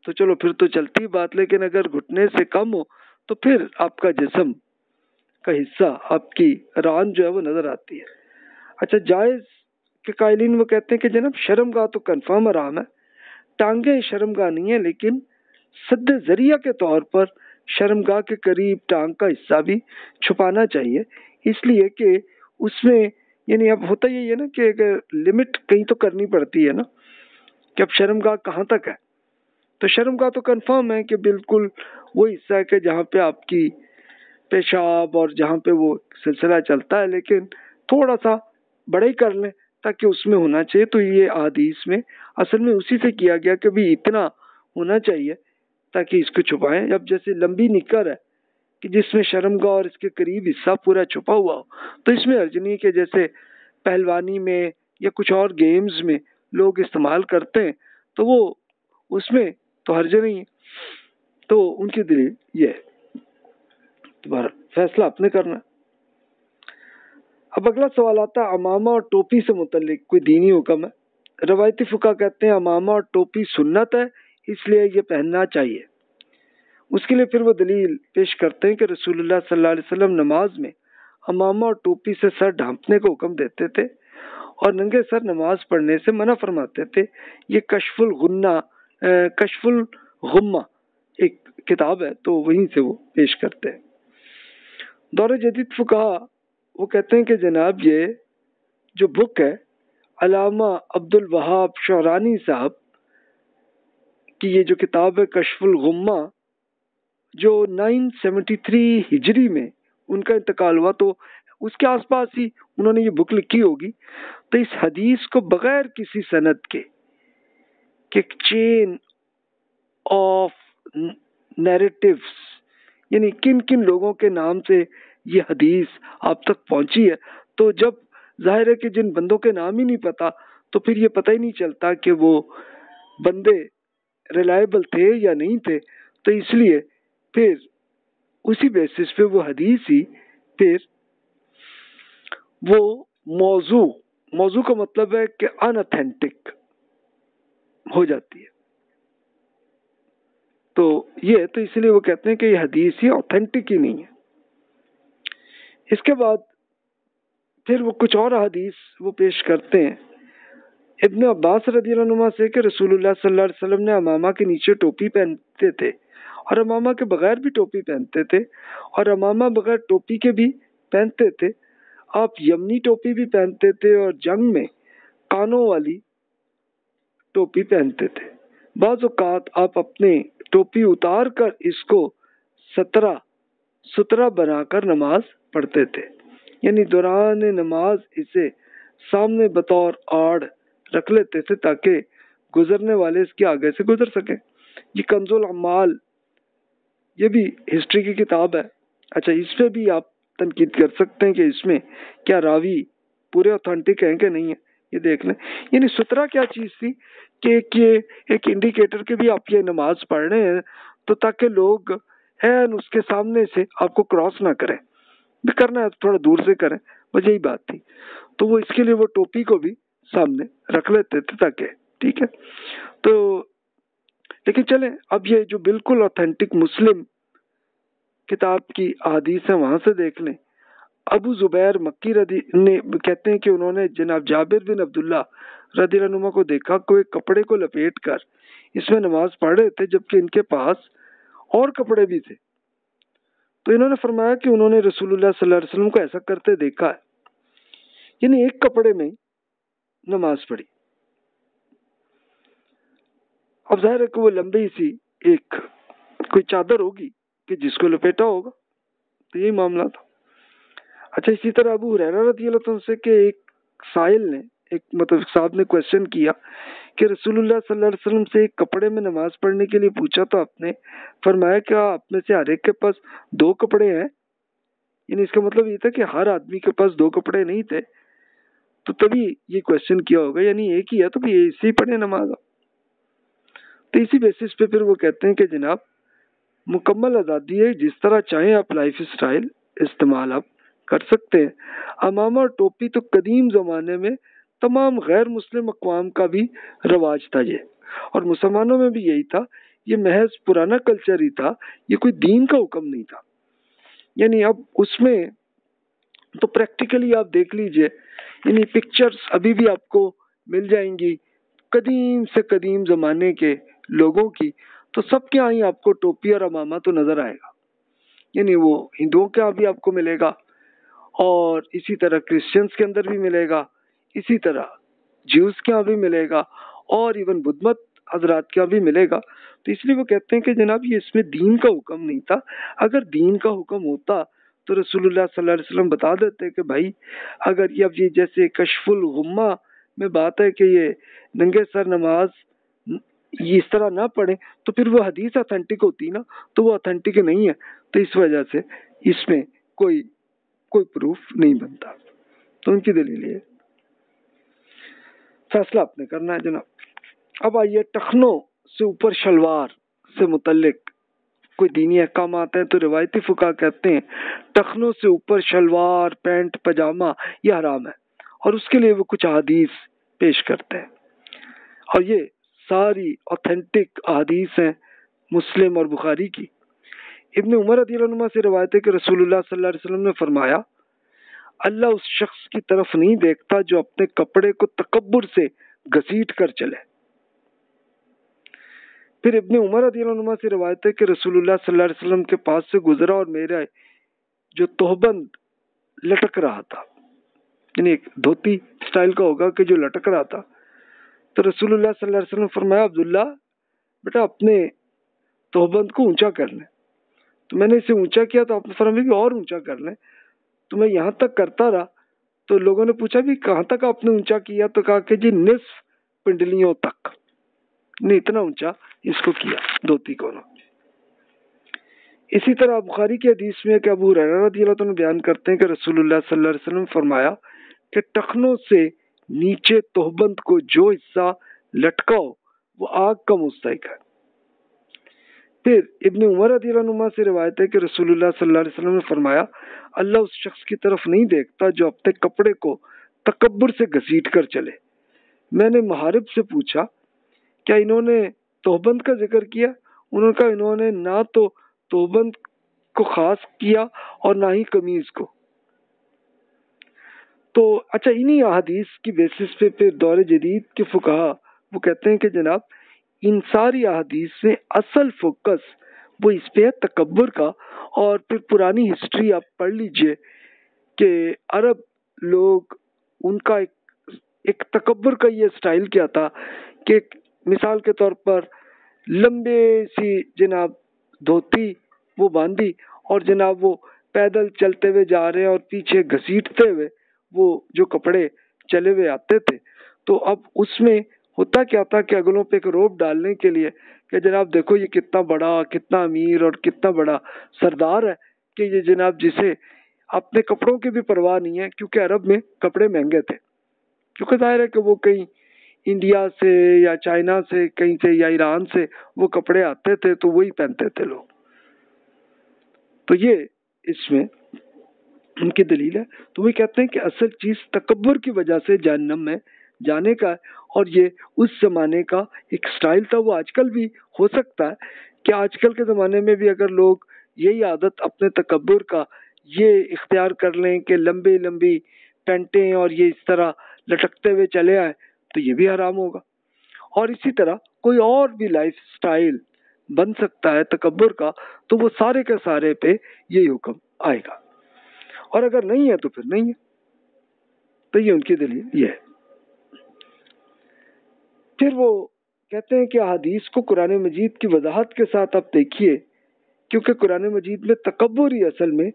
तो चलो फिर तो चलती बात, लेकिन अगर घुटने से कम हो तो फिर आपका जिस्म का हिस्सा आपकी रान जो है वो नज़र आती है। अच्छा, जायज़ के कायलीन वो कहते हैं कि जनाब शर्मगाह तो कन्फर्म आराम है, टांगें शर्मगाह नहीं है, लेकिन सद जरिया के तौर पर शर्मगाह के करीब टांग का हिस्सा भी छुपाना चाहिए, इसलिए कि उसमें यानी अब होता यही है ना कि अगर लिमिट कहीं तो करनी पड़ती है ना कि अब शर्मगाह कहाँ तक है। तो शर्मगाह तो कंफर्म है कि बिल्कुल वो हिस्सा है कि जहाँ पे आपकी पेशाब और जहाँ पे वो सिलसिला चलता है, लेकिन थोड़ा सा बड़ा ही कर लें ताकि उसमें होना चाहिए। तो ये हदीस में असल में उसी से किया गया कि भी इतना होना चाहिए ताकि इसको छुपाएँ। अब जैसे लंबी निकर है कि जिसमें शर्मगाह और इसके करीब हिस्सा पूरा छुपा हुआ हो, तो इसमें अर्ज नहीं कि जैसे पहलवानी में या कुछ और गेम्स में लोग इस्तेमाल करते हैं तो वो उसमें तो हर्ज नहीं है। तो उनकी दलील ये है। दोबारा फैसला आपने करना। अब अगला सवाल आता है अमामा और टोपी से मुतल्लिक कोई दीनी हुक्म है। रवायती फुका कहते हैं अमामा और टोपी सुन्नत है, इसलिए ये पहनना चाहिए। उसके लिए फिर वो दलील पेश करते हैं कि रसूलुल्लाह सल्लल्लाहु अलैहि वसल्लम नमाज में अमामा और टोपी से सर ढांपने का हुक्म देते थे और नंगे सर नमाज पढ़ने से मना फरमाते थे। ये कशफुल गुम्मा एक किताब है, तो वहीं से वो पेश करते हैं। दौरे जदीद फुकाहा वो कहते हैं कि जनाब ये जो बुक है अलामा अब्दुल वहाब शौरानी साहब की ये जो किताब है कशफुल गुम्मा, जो 973 हिजरी में उनका इंतकाल हुआ तो उसके आसपास ही उन्होंने ये बुक लिखी होगी। तो इस हदीस को बगैर किसी सनद के कि चेन ऑफ नैरेटिव्स यानी किन किन लोगों के नाम से ये हदीस आप तक पहुंची है, तो जब जाहिर है कि जिन बंदों के नाम ही नहीं पता तो फिर ये पता ही नहीं चलता कि वो बंदे रिलायबल थे या नहीं थे, तो इसलिए फिर उसी बेसिस पे वो हदीस ही फिर वो मौजू का मतलब है कि अनऑथेंटिक हो जाती है। तो ये तो इसलिए वो कहते हैं कि ये हदीस ही ऑथेंटिक ही नहीं है। इसके बाद फिर वो कुछ और हदीस वो पेश करते हैं इब्न अब्बास रदियल्लाहु अन्हुमा से कि रसूलुल्लाह सल्लल्लाहु अलैहि वसल्लम ने अमामा के नीचे टोपी पहनते थे और अमामा के बगैर भी टोपी पहनते थे और अमामा बगैर टोपी के भी पहनते थे। आप यमनी टोपी भी पहनते थे और जंग में कानों वाली टोपी पहनते थे। बाज़ औक़ात आप अपने टोपी उतार कर इसको सुतरा बनाकर नमाज पढ़ते थे, यानी दौरान नमाज इसे सामने बतौर आड़ रख लेते थे ताकि गुजरने वाले इसके आगे से गुजर सकें। ये कंजुल अमाल, ये भी हिस्ट्री की किताब है। अच्छा, इस पर भी आप तनकीद कर सकते हैं कि इसमें क्या रावी पूरे ऑथेंटिक हैं कि नहीं है, ये देख लें। यानी सुतरा क्या चीज़ थी कि एक इंडिकेटर के भी आप ये नमाज पढ़ रहे हैं तो ताकि लोग हैं उसके सामने से आपको क्रॉस ना करें, भी करना है थोड़ा दूर से करें, बस यही बात थी। तो वो इसके लिए वो टोपी को भी सामने रख लेते थे ताकि ठीक है। तो लेकिन चलें, अब ये जो बिल्कुल ऑथेंटिक मुस्लिम किताब की अहादीस है वहाँ से देख लें। अबू ज़ुबैर मक्की रदी ने कहते हैं कि उन्होंने जनाब जाबिर बिन अब्दुल्ला रदियल्लाहु अन्हुमा को देखा कोई कपड़े को लपेट कर इसमें नमाज पढ़ रहे थे जबकि इनके पास और कपड़े भी थे। तो इन्होंने फरमाया कि उन्होंने रसूलुल्लाह सल्लल्लाहु अलैहि वसल्लम को ऐसा करते देखा है, यानी एक कपड़े में नमाज पढ़ी। अब ज़ाहिर है कि वो लंबी सी एक कोई चादर होगी कि जिसको लपेटा होगा, तो यही मामला था। अच्छा, इसी तरह अबू हुरैरा रदियल्लाहु अन्हु से कि एक साइल ने एक मतलब साहब ने क्वेश्चन किया कि रसूलुल्लाह सल्लल्लाहु अलैहि वसल्लम से एक कपड़े में नमाज पढ़ने के लिए पूछा तो आपने फरमाया क्या आप में से हर एक के पास दो कपड़े हैं, यानी इसका मतलब ये था कि हर आदमी के पास दो कपड़े नहीं थे, तो तभी ये क्वेश्चन किया होगा, यानी एक ही है तो ये इसी पढ़े नमाज। तो इसी बेसिस पे फिर वो कहते हैं कि जनाब मुकम्मल आज़ादी है, जिस तरह चाहें आप लाइफ स्टाइल इस्तेमाल आप कर सकते हैं। अमामा और टोपी तो कदीम ज़माने में तमाम गैर मुस्लिम अक़वाम का भी रवाज था ये, और मुसलमानों में भी यही था। ये महज पुराना कल्चर ही था, ये कोई दीन का हुक्म नहीं था। यानी अब उसमें तो प्रैक्टिकली आप देख लीजिए, यानी पिक्चर्स अभी भी आपको मिल जाएंगी कदीम से कदीम ज़माने के लोगों की, तो सबके यहाँ ही आपको टोपी और अमामा तो नज़र आएगा। यानी वो हिंदुओं के यहाँ भी आपको मिलेगा और इसी तरह क्रिश्चियंस के अंदर भी मिलेगा, इसी तरह ज्यूज़ के यहाँ भी मिलेगा और इवन बुद्ध मत हजरात के यहाँ भी मिलेगा। तो इसलिए वो कहते हैं कि जनाब ये इसमें दीन का हुक्म नहीं था। अगर दीन का हुक्म होता तो रसूलुल्लाह सल्लल्लाहु अलैहि वसल्लम बता देते कि भाई अगर ये अब ये जैसे कशफुल गुम्मा में बात है कि ये नंगे सर नमाज ये इस तरह ना पढ़े, तो फिर वो हदीस ऑथेंटिक होती ना, तो वो ऑथेंटिक नहीं है। तो इस वजह से इसमें कोई प्रूफ नहीं बनता। तो उनकी दलील है, फैसला आपने करना है जनाब। अब आइए टखनों से ऊपर शलवार से मुतल्लिक कोई दीनी अहकाम आते हैं। तो रिवायती फुका कहते हैं टखनों से ऊपर शलवार पैंट पजामा ये हराम है, और उसके लिए वो कुछ अहादीस पेश करते हैं और ये सारी ऑथेंटिक अहादीस हैं मुस्लिम और बुखारी की। इब्न उमर रदियल्लाहु अन्हुमा से रिवायत है कि रसूलुल्लाह सल्लल्लाहु अलैहि वसल्लम ने फरमाया अल्लाह उस शख्स की तरफ नहीं देखता जो अपने कपड़े को तकब्बुर से घसीट कर चले। फिर इब्न उमर रदियल्लाहु अन्हुमा से रिवायत है कि रसूलुल्लाह सल्लल्लाहु अलैहि वसल्लम के पास से गुजरा और मेरा जो तोहबंद लटक रहा था, यानी एक धोती स्टाइल का होगा कि जो लटक रहा था, तो रसूलुल्लाह सल्लल्लाहु अलैहि वसल्लम फरमाया अब्दुल्ला बेटा अपने तोहबंद को ऊंचा कर लें। तो मैंने इसे ऊंचा किया तो आपने फरमाया कि और ऊंचा कर लें। तो मैं यहाँ तक करता रहा तो लोगों ने पूछा भी कहाँ तक आपने ऊंचा किया, तो कहा कि जी निस्फ पिंडलियों तक ने इतना ऊंचा इसको किया धोती को ना। इसी तरह बुखारी के हदीस में कि अबू हुरैरा रदियल्लाहु अन्हु बयान करते हैं कि रसूलुल्लाह सल्लल्लाहु अलैहि वसल्लम फरमाया कि टखनों से नीचे तोहबंद को जो हिस्सा लटका हो वो आग का मुस्तहिक है। फिर इब्न उमर रदियल्लाहु अन्हु से रिवायत है कि रसूलुल्लाह सल्लल्लाहु अलैहि वसल्लम ने फरमाया, अल्लाह उस शख्स की तरफ नहीं देखता जो अपने कपड़े को तकब्बुर से घसीट कर चले। मैंने मुहारिब से पूछा, क्या इन्होंने तौबंद का जिक्र किया? उन्होंने कहा, इन्होंने ना तो तौबंद को खास किया और ना ही कमीज को। तो अच्छा, इन्हीं अहादीस की बेसिस पे फिर दौरे जदीद के फुकहा वो कहते हैं कि जनाब इन सारी अहादीस से असल फोकस वो इस पे है तकब्बुर का। और फिर पुरानी हिस्ट्री आप पढ़ लीजिए कि अरब लोग उनका एक तकब्बुर का ये स्टाइल क्या था कि मिसाल के तौर पर लंबे सी जनाब धोती वो बांधी और जनाब वो पैदल चलते हुए जा रहे हैं और पीछे घसीटते हुए वो जो कपड़े चले हुए आते थे। तो अब उसमें होता क्या था कि अगलों पे एक रोप डालने के लिए कि जनाब देखो ये कितना बड़ा, कितना अमीर और कितना बड़ा सरदार है कि ये जनाब जिसे अपने कपड़ों की भी परवाह नहीं है, क्योंकि अरब में कपड़े महंगे थे, क्योंकि जाहिर है कि वो कहीं इंडिया से या चाइना से कहीं से या ईरान से वो कपड़े आते थे तो वही पहनते थे लोग। तो ये इसमें उनकी दलील है। तो वही कहते हैं कि असल चीज़ तकब्बुर की वजह से जहन्नम में जाने का, और ये उस ज़माने का एक स्टाइल था। वो आजकल भी हो सकता है कि आजकल के ज़माने में भी अगर लोग यही आदत अपने तकब्बुर का ये इख्तियार कर लें कि लंबी लंबी पैंटें और ये इस तरह लटकते हुए चले आए तो ये भी हराम होगा। और इसी तरह कोई और भी लाइफ स्टाइल बन सकता है तकब्बुर का, तो वो सारे के सारे पे यही हुक्म आएगा, और अगर नहीं है तो फिर नहीं है। तो ये उनकी दलील ये है। फिर वो कहते हैं कि अहादीस को कुरान मजीद की वजाहत के साथ आप देखिए, क्योंकि कुरान मजीद में तकब्बुर ही असल में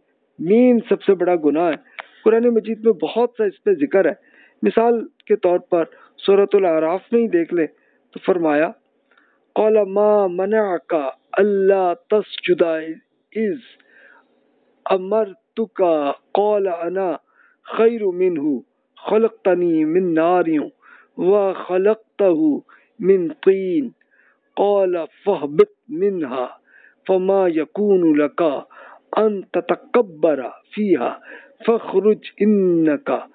मेन सबसे बड़ा गुनाह है। कुरान मजीद में बहुत सा इस पर जिक्र है। मिसाल के तौर पर सूरतुल आराफ में ही देख लें तो फरमाया, क़ाल मा मनअका अल्ला तस्जुदा इज़ अमरतुका क़ाल अना खैरु मिन्हु खलक़तनी मिन नारिन व खलक़तहु मिन तीन क़ाल फ़हबित मिन्हा फ़मा यकूनु लका अन ततकब्बरा फ़ीहा फ़खरुज इन्नका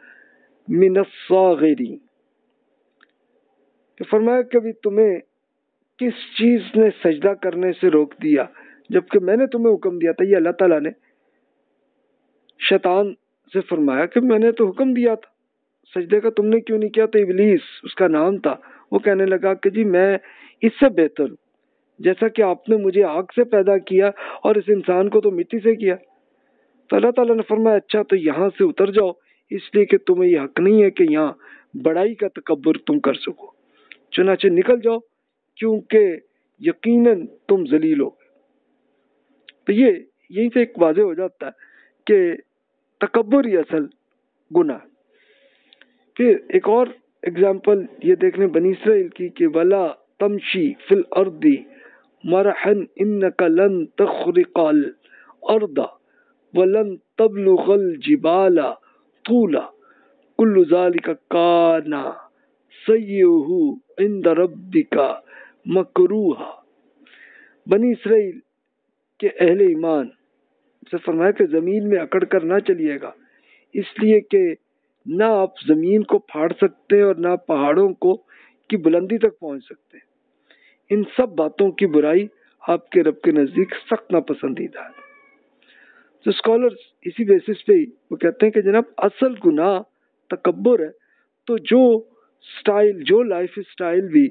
मिनस्सागिरीन। फरमाया, कभी तुम्हें किस चीज़ ने सजदा करने से रोक दिया जबकि मैंने तुम्हें हुक्म दिया था? ये अल्लाह ताला ने शैतान से फरमाया कि मैंने तो हुक्म दिया था, सजदे का तुमने क्यों नहीं किया? तो इबलीस उसका नाम था, वो कहने लगा कि जी मैं इससे बेहतर हूँ, जैसा कि आपने मुझे आग से पैदा किया और इस इंसान को तो मिट्टी से किया। तो अल्लाह ताला ने फरमाया, अच्छा तो यहाँ से उतर जाओ, इसलिए कि तुम्हें यह हक नहीं है कि यहाँ बड़ाई का तकब्बुर तुम कर सको, चुनाचे निकल जाओ क्योंकि यकीनन तुम जलील हो। तो ये यहीं से एक वाजे हो जाता है कि तकब्बुर ही असल गुनाह। फिर एक और एग्जाम्पल ये देखने बनी इसराइल की कि वला तमशी फिल अर्दी मरहन इन्नका लन तखरिकल अर्दा वलन तबलुगल जिबाला तूला कुल्लु ज़ालिका काना सय्युहु इंद रब्बिका मकरूहा। बनी इसराइल के अहले ईमान से फरमाया कि ज़मीन में अकड़ कर ना चलिएगा, इसलिए कि ना आप ज़मीन को फाड़ सकते हैं और ना पहाड़ों को की बुलंदी तक पहुंच सकते हैं। इन सब बातों की बुराई आपके रब के नज़दीक सख्त नापसंदीदा है। तो स्कॉलर्स इसी बेसिस पे वो कहते हैं कि जनाब असल गुनाह तकब्बुर है। तो जो स्टाइल, जो लाइफ स्टाइल भी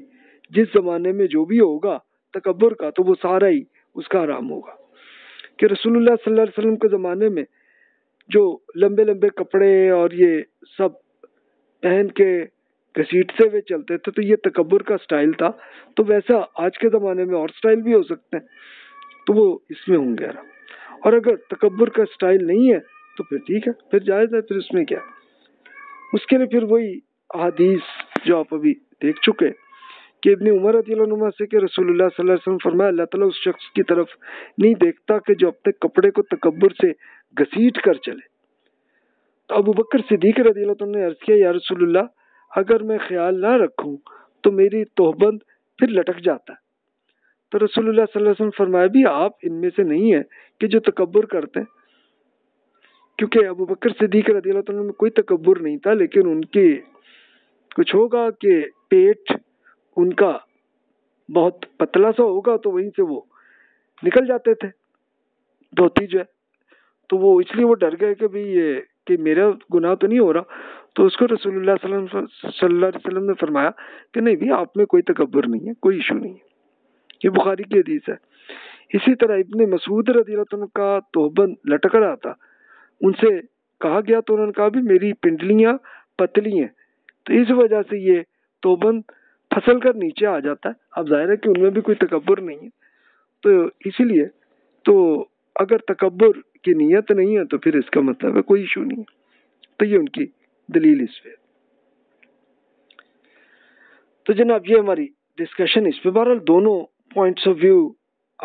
जिस ज़माने में जो भी होगा तकब्बुर का, तो वो सारा ही उसका हराम होगा। कि रसूलुल्लाह सल्लल्लाहु अलैहि वसल्लम के ज़माने में जो लंबे लंबे कपड़े और ये सब पहन के घसीटते हुए चलते थे, तो ये तकब्बुर का स्टाइल था। तो वैसा आज के ज़माने में और स्टाइल भी हो सकते हैं, तो वो इसमें होंगे हराम। और अगर तकब्बुर का स्टाइल नहीं है तो फिर ठीक है, फिर जायज़ है, फिर उसमें क्या है। उसके लिए फिर वही अहादीस जो आप अभी देख चुके कि इब्न उमर रदियल्लाहु अन्हुमा से कि रसूलुल्लाह सल्लल्लाहु अलैहि वसल्लम फरमाया, अल्लाह ताला उस शख्स की तरफ नहीं देखता कि जो अपने कपड़े को तकब्बुर से घसीट कर चले। तो अबू बकर सिद्दीक रदियल्लाहु अन्हु ने अर्ज़ किया, या रसूलुल्लाह अगर मैं ख्याल ना रखूं तो मेरी तौबंद फिर लटक जाता है। तो रसूलुल्लाह सल्लल्लाहु अलैहि वसल्लम फरमाया भी आप इनमें से नहीं है कि जो तकब्बुर करते हैं, क्योंकि अबू बकर सिद्दीक रदियल्लाहु तआला अन्हु में कोई तकब्बुर नहीं था, लेकिन उनके कुछ होगा कि पेट उनका बहुत पतला सा होगा तो वहीं से वो निकल जाते थे धोती जो है, तो वो इसलिए वो डर गए कि भाई ये कि मेरा गुनाह तो नहीं हो रहा। तो उसको रसूलुल्लाह सल्लल्लाहु अलैहि वसल्लम ने फरमाया कि नहीं भी आप में कोई तकब्बुर नहीं है, कोई इशू नहीं है। ये बुखारी की हदीस है। इसी तरह इब्ने मसूद रदियल्लाहु अन्हु का तोहबन लटक रहा था, उनसे कहा गया तो उन्होंने कहा भी मेरी पिंडलियाँ पतली हैं तो इस वजह से ये तोहबन फसल कर नीचे आ जाता है। अब जाहिर है कि उनमें भी कोई तकब्बुर नहीं है, तो इसीलिए तो अगर तकब्बुर की नीयत नहीं है तो फिर इसका मतलब है कोई इशू नहीं है। तो ये उनकी दलील इस पे। तो जनाब ये हमारी डिस्कशन इस पे। बहरहाल दोनों पॉइंट्स ऑफ व्यू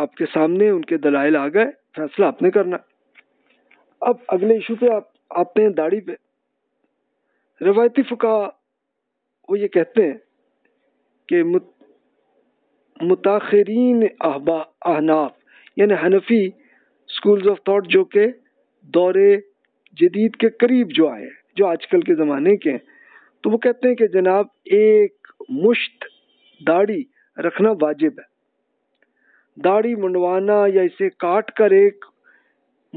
आपके सामने, उनके दलाइल आ गए, फैसला आपने करना। अब अगले इशू पे आप आते हैं, दाढ़ी पे। रवायती फुका वो ये कहते हैं कि मुताखरीन अहनाफ यानी हनफी स्कूल्स ऑफ थॉट जो के दौरे जदीद के करीब जो आए, जो आजकल के ज़माने के हैं, तो वो कहते हैं कि जनाब एक मुश्त दाढ़ी रखना वाजिब है। दाढ़ी मुंडवाना या इसे काट कर एक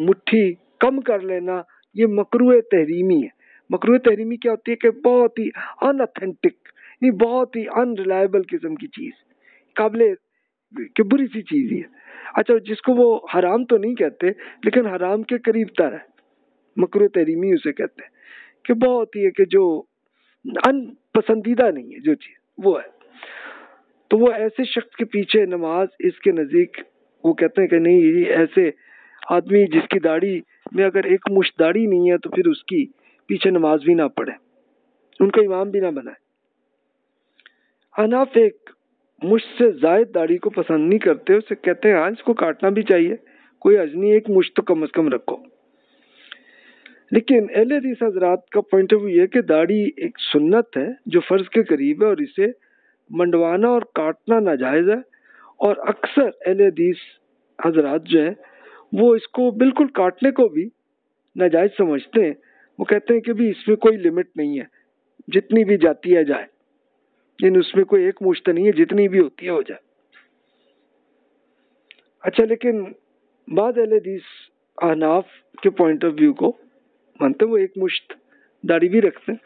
मुट्ठी कम कर लेना ये मकरूह तहरीमी है। मकरूह तहरीमी क्या होती है कि बहुत ही अनऑथेंटिक, ये बहुत ही अनरिलायबल किस्म की चीज़, काबिल कि बुरी सी चीज़ ही है। अच्छा, जिसको वो हराम तो नहीं कहते लेकिन हराम के करीब तर है, मकरूह तहरीमी उसे कहते हैं, कि बहुत ही है कि जो अनपसंदीदा नहीं है जो चीज़ वो है। तो वो ऐसे शख्स के पीछे नमाज इसके नज़दीक वो कहते हैं कि नहीं, ये ऐसे आदमी जिसकी दाढ़ी में अगर एक मुश्त दाढ़ी नहीं है तो फिर उसकी पीछे नमाज भी ना पढ़े, उनका इमाम भी ना बनाए। हनाफ एक मुश्त से ज़ायद दाढ़ी को पसंद नहीं करते, उसे कहते हैं हाँ इसको काटना भी चाहिए, कोई अजनी एक मुश्त तो कम से कम रखो। लेकिन अहले हदीस हज़रात का पॉइंट ऑफ व्यू ये है कि दाढ़ी एक सुन्नत है जो फ़र्ज के करीब है और इसे मंडवाना और काटना नाजायज़ है, और अक्सर अहले हदीस हज़रात जो है वो इसको बिल्कुल काटने को भी नाजायज़ समझते हैं। वो कहते हैं कि भी इसमें कोई लिमिट नहीं है, जितनी भी जाती है जाए, लेकिन उसमें कोई एक मुश्त नहीं है, जितनी भी होती है हो जाए। अच्छा, लेकिन बाद अहले हदीस अहनाफ के पॉइंट ऑफ व्यू को मानते हैं, वो एक मुश्त दाढ़ी भी रखते हैं।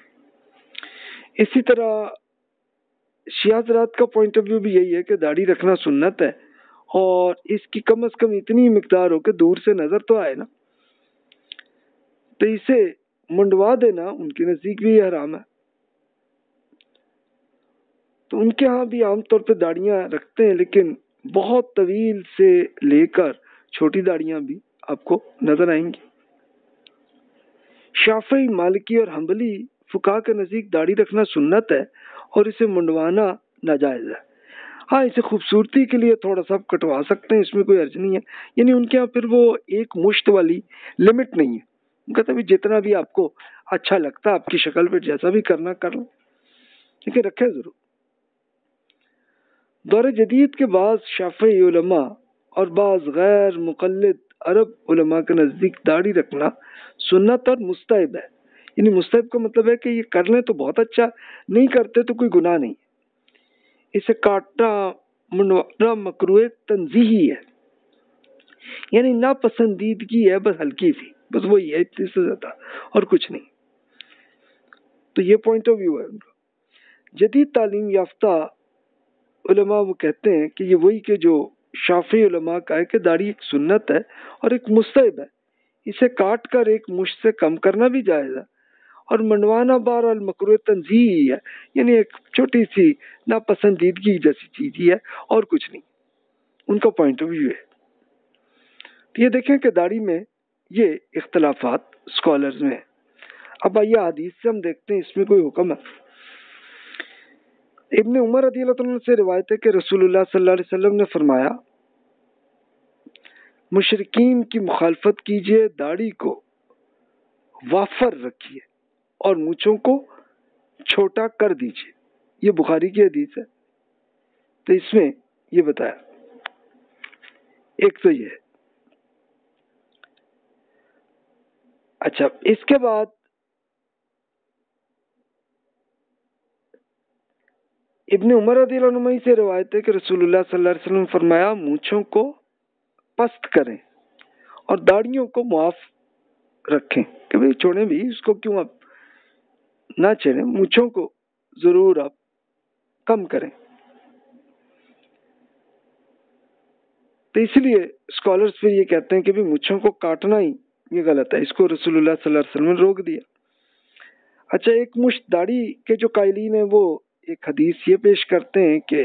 इसी तरह शिया हज़रात का पॉइंट ऑफ व्यू भी यही है कि दाढ़ी रखना सुन्नत है और इसकी कम से कम इतनी मिकदार हो कि दूर से नज़र तो आए ना, तो इसे मुंडवा देना उनके नज़दीक भी हराम है। तो उनके यहाँ भी आमतौर पर दाढ़ियाँ रखते हैं, लेकिन बहुत तवील से लेकर छोटी दाढ़ियाँ भी आपको नज़र आएंगी। शाफी, मालिकी और हंबली फुका के नज़दीक दाढ़ी रखना सुन्नत है और इसे मुंडवाना नाजायज़ है। हाँ, इसे खूबसूरती के लिए थोड़ा सा आप कटवा सकते हैं, इसमें कोई अर्ज नहीं है। यानी उनके यहाँ फिर वो एक मुश्त वाली लिमिट नहीं है, उनका तभी जितना भी आपको अच्छा लगता है, आपकी शक्ल पर जैसा भी करना कर लो, लेकिन रखें ज़रूर। दौरे जदीद के बाद शाफी उलमा और बाज़ गैर मुक़ल्लिद अरब उलमा के नज़दीक दाढ़ी रखना सुन्नत और मुस्तहब है। यानी मुस्तहब का मतलब है कि ये कर लें तो बहुत अच्छा, नहीं करते तो कोई गुनाह नहीं। इसे काटना मुंडवाना मकरूह तंजीही है, यानी नापसंदीदगी है, बस हल्की सी, बस वही है, इतनी से ज़्यादा और कुछ नहीं। तो ये पॉइंट ऑफ व्यू है उनका। जदीद तालीम याफ्ता उलमा वो कहते हैं कि ये वही के जो शाफी उलमा का है कि दाढ़ी एक सुन्नत है और एक मुस्तहब है, इसे काट कर एक मुश्त से कम करना भी जायज़ है और मंडवाना बहरहाल मकरूह तंजीही है, यानी एक छोटी सी नापसंदीदगी जैसी चीज़ ही है और कुछ नहीं, उनका पॉइंट ऑफ व्यू है। तो ये देखें कि दाढ़ी में ये इख्तलाफात स्कॉलर्स में है। अब आइए हदीस से हम देखते हैं इसमें कोई हुक्म है। इब्ने उमर रदियल्लाहु अन्हु से रिवायत है कि रसूलुल्लाह सल्लल्लाहु अलैहि वसल्लम ने फरमाया मुशरिकीन की मुखालफत कीजिए, दाढ़ी को वाफर रखिए और मूँछों को छोटा कर दीजिए। ये बुखारी की हदीस है। तो इसमें ये बताया एक तो ये। अच्छा, इसके बाद इब्ने उमर रदियल्लाहु अन्हुमा से रिवायत है कि रसूलुल्लाह सल्लल्लाहु अलैहि वसल्लम फरमाया, मूँछों को पस्त करें और दाढ़ियों को मुआफ रखें कि भाई छोड़ें भी, उसको क्यों आप ना छेड़ें, मूँछों को जरूर आप कम करें। तो इसलिए स्कॉलर्स फिर ये कहते हैं कि भी मूँछों को काटना ही ये गलत है, इसको रसूलुल्लाह सल्लल्लाहु अलैहि वसल्लम ने रोक दिया। अच्छा, एक मुश्त दाढ़ी के जो कायलीन है वो एक हदीस ये पेश करते हैं कि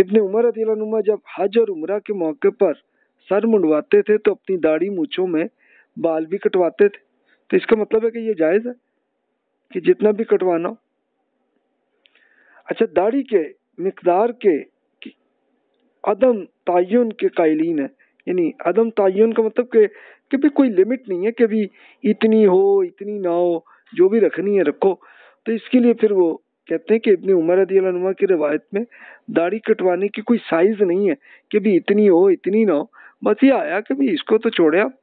इब्ने उमर रदियल्लाहु अन्हुमा जब हज और उमरा के मौके पर सर मुंडवाते थे तो अपनी दाढ़ी मूँछों में बाल भी कटवाते थे। तो इसका मतलब है कि ये जायज़ है कि जितना भी कटवाना हो। अच्छा, दाढ़ी के मिकदार के अदम तयन के कायलीन है, यानी अदम तयन का मतलब कि भी कोई लिमिट नहीं है कि भी इतनी हो इतनी ना हो, जो भी रखनी है रखो। तो इसके लिए फिर वो कहते हैं कि इब्ने उमर रदियल्लाहु अन्हुमा की रिवायत में दाढ़ी कटवाने की कोई साइज़ नहीं है कि भी इतनी हो इतनी ना हो, बस ये आया कि भी इसको तो छोड़े आप,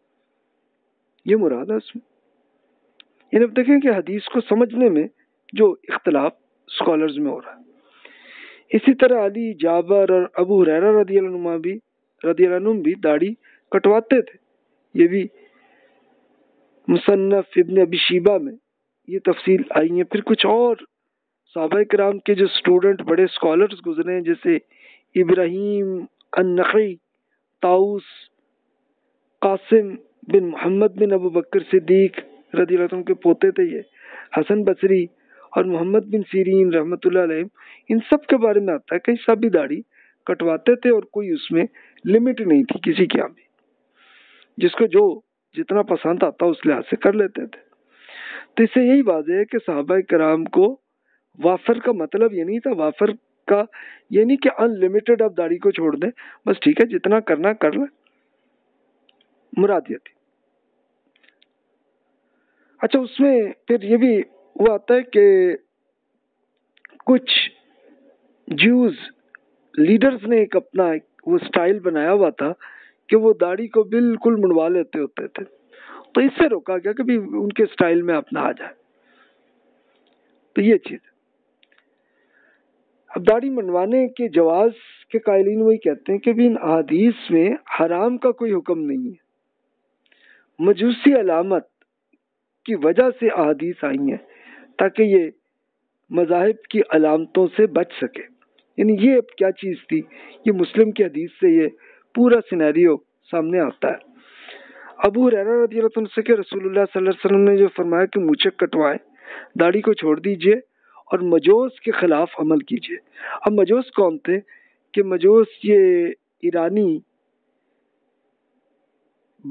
ये मुराद है उसमें। यानी अब देखें कि हदीस को समझने में जो इख्तलाफ स्कॉलर्स में हो रहा है। इसी तरह अली, जाबर और अबू हुरैरा रदियल्लाहु अन्हुमा भी दाढ़ी कटवाते थे। ये भी मुसन्नफ इब्न अबी शीबा में ये तफसील आई है। फिर कुछ और सहाबा कराम के जो स्टूडेंट बड़े स्कॉलर्स गुजरे हैं, जैसे इब्राहिम अन्नखई, ताउस, कासिम बिन मोहम्मद बिन अबू बकर सिद्दीक रदियल्लाहु अन्हु के पोते थे ये, हसन बसरी और मोहम्मद बिन सीरीन रहमतुल्लाह अलैह, इन सब के बारे में आता है कि सब भी दाढ़ी कटवाते थे और कोई उसमें लिमिट नहीं थी किसी के यहाँ भी, जिसको जो जितना पसंद आता उस लिहाज से कर लेते थे। तो इससे यही वाज़ेह है कि सहाबा कराम को वाफर का मतलब ये नहीं था, वाफर का ये नहीं कि अनलिमिटेड आप दाढ़ी को छोड़ दें, बस ठीक है जितना करना कर लें, मुराद ये थी। अच्छा, उसमें फिर ये भी वो आता है कि कुछ ज्यूज लीडर्स ने एक अपना वो स्टाइल बनाया हुआ था कि वो दाढ़ी को बिल्कुल मुंडवा लेते होते थे, तो इससे रोका गया कि भी उनके स्टाइल में अपना आ जाए। तो ये चीज़। अब दाढ़ी मुंडवाने के जवाज़ के कायलीन वही कहते हैं कि भी इन हदीस में हराम का कोई हुक्म नहीं है, मजूसी अलामत की वजह से अहादीस आई हैं ताकि ये मज़ाहिब की अलामतों से बच सके। यानी ये क्या चीज़ थी, ये मुस्लिम की हदीस से ये पूरा सिनेरियो सामने आता है। अबू हुरैरा रदियल्लाहु अन्हु से कि रसूलुल्लाह सल्लल्लाहु अलैहि वसल्लम ने जो फरमाया कि मूँछे कटवाएं, दाढ़ी को छोड़ दीजिए और मजूस के ख़िलाफ़ अमल कीजिए। अब मजूस कौन थे कि मजूस ये ईरानी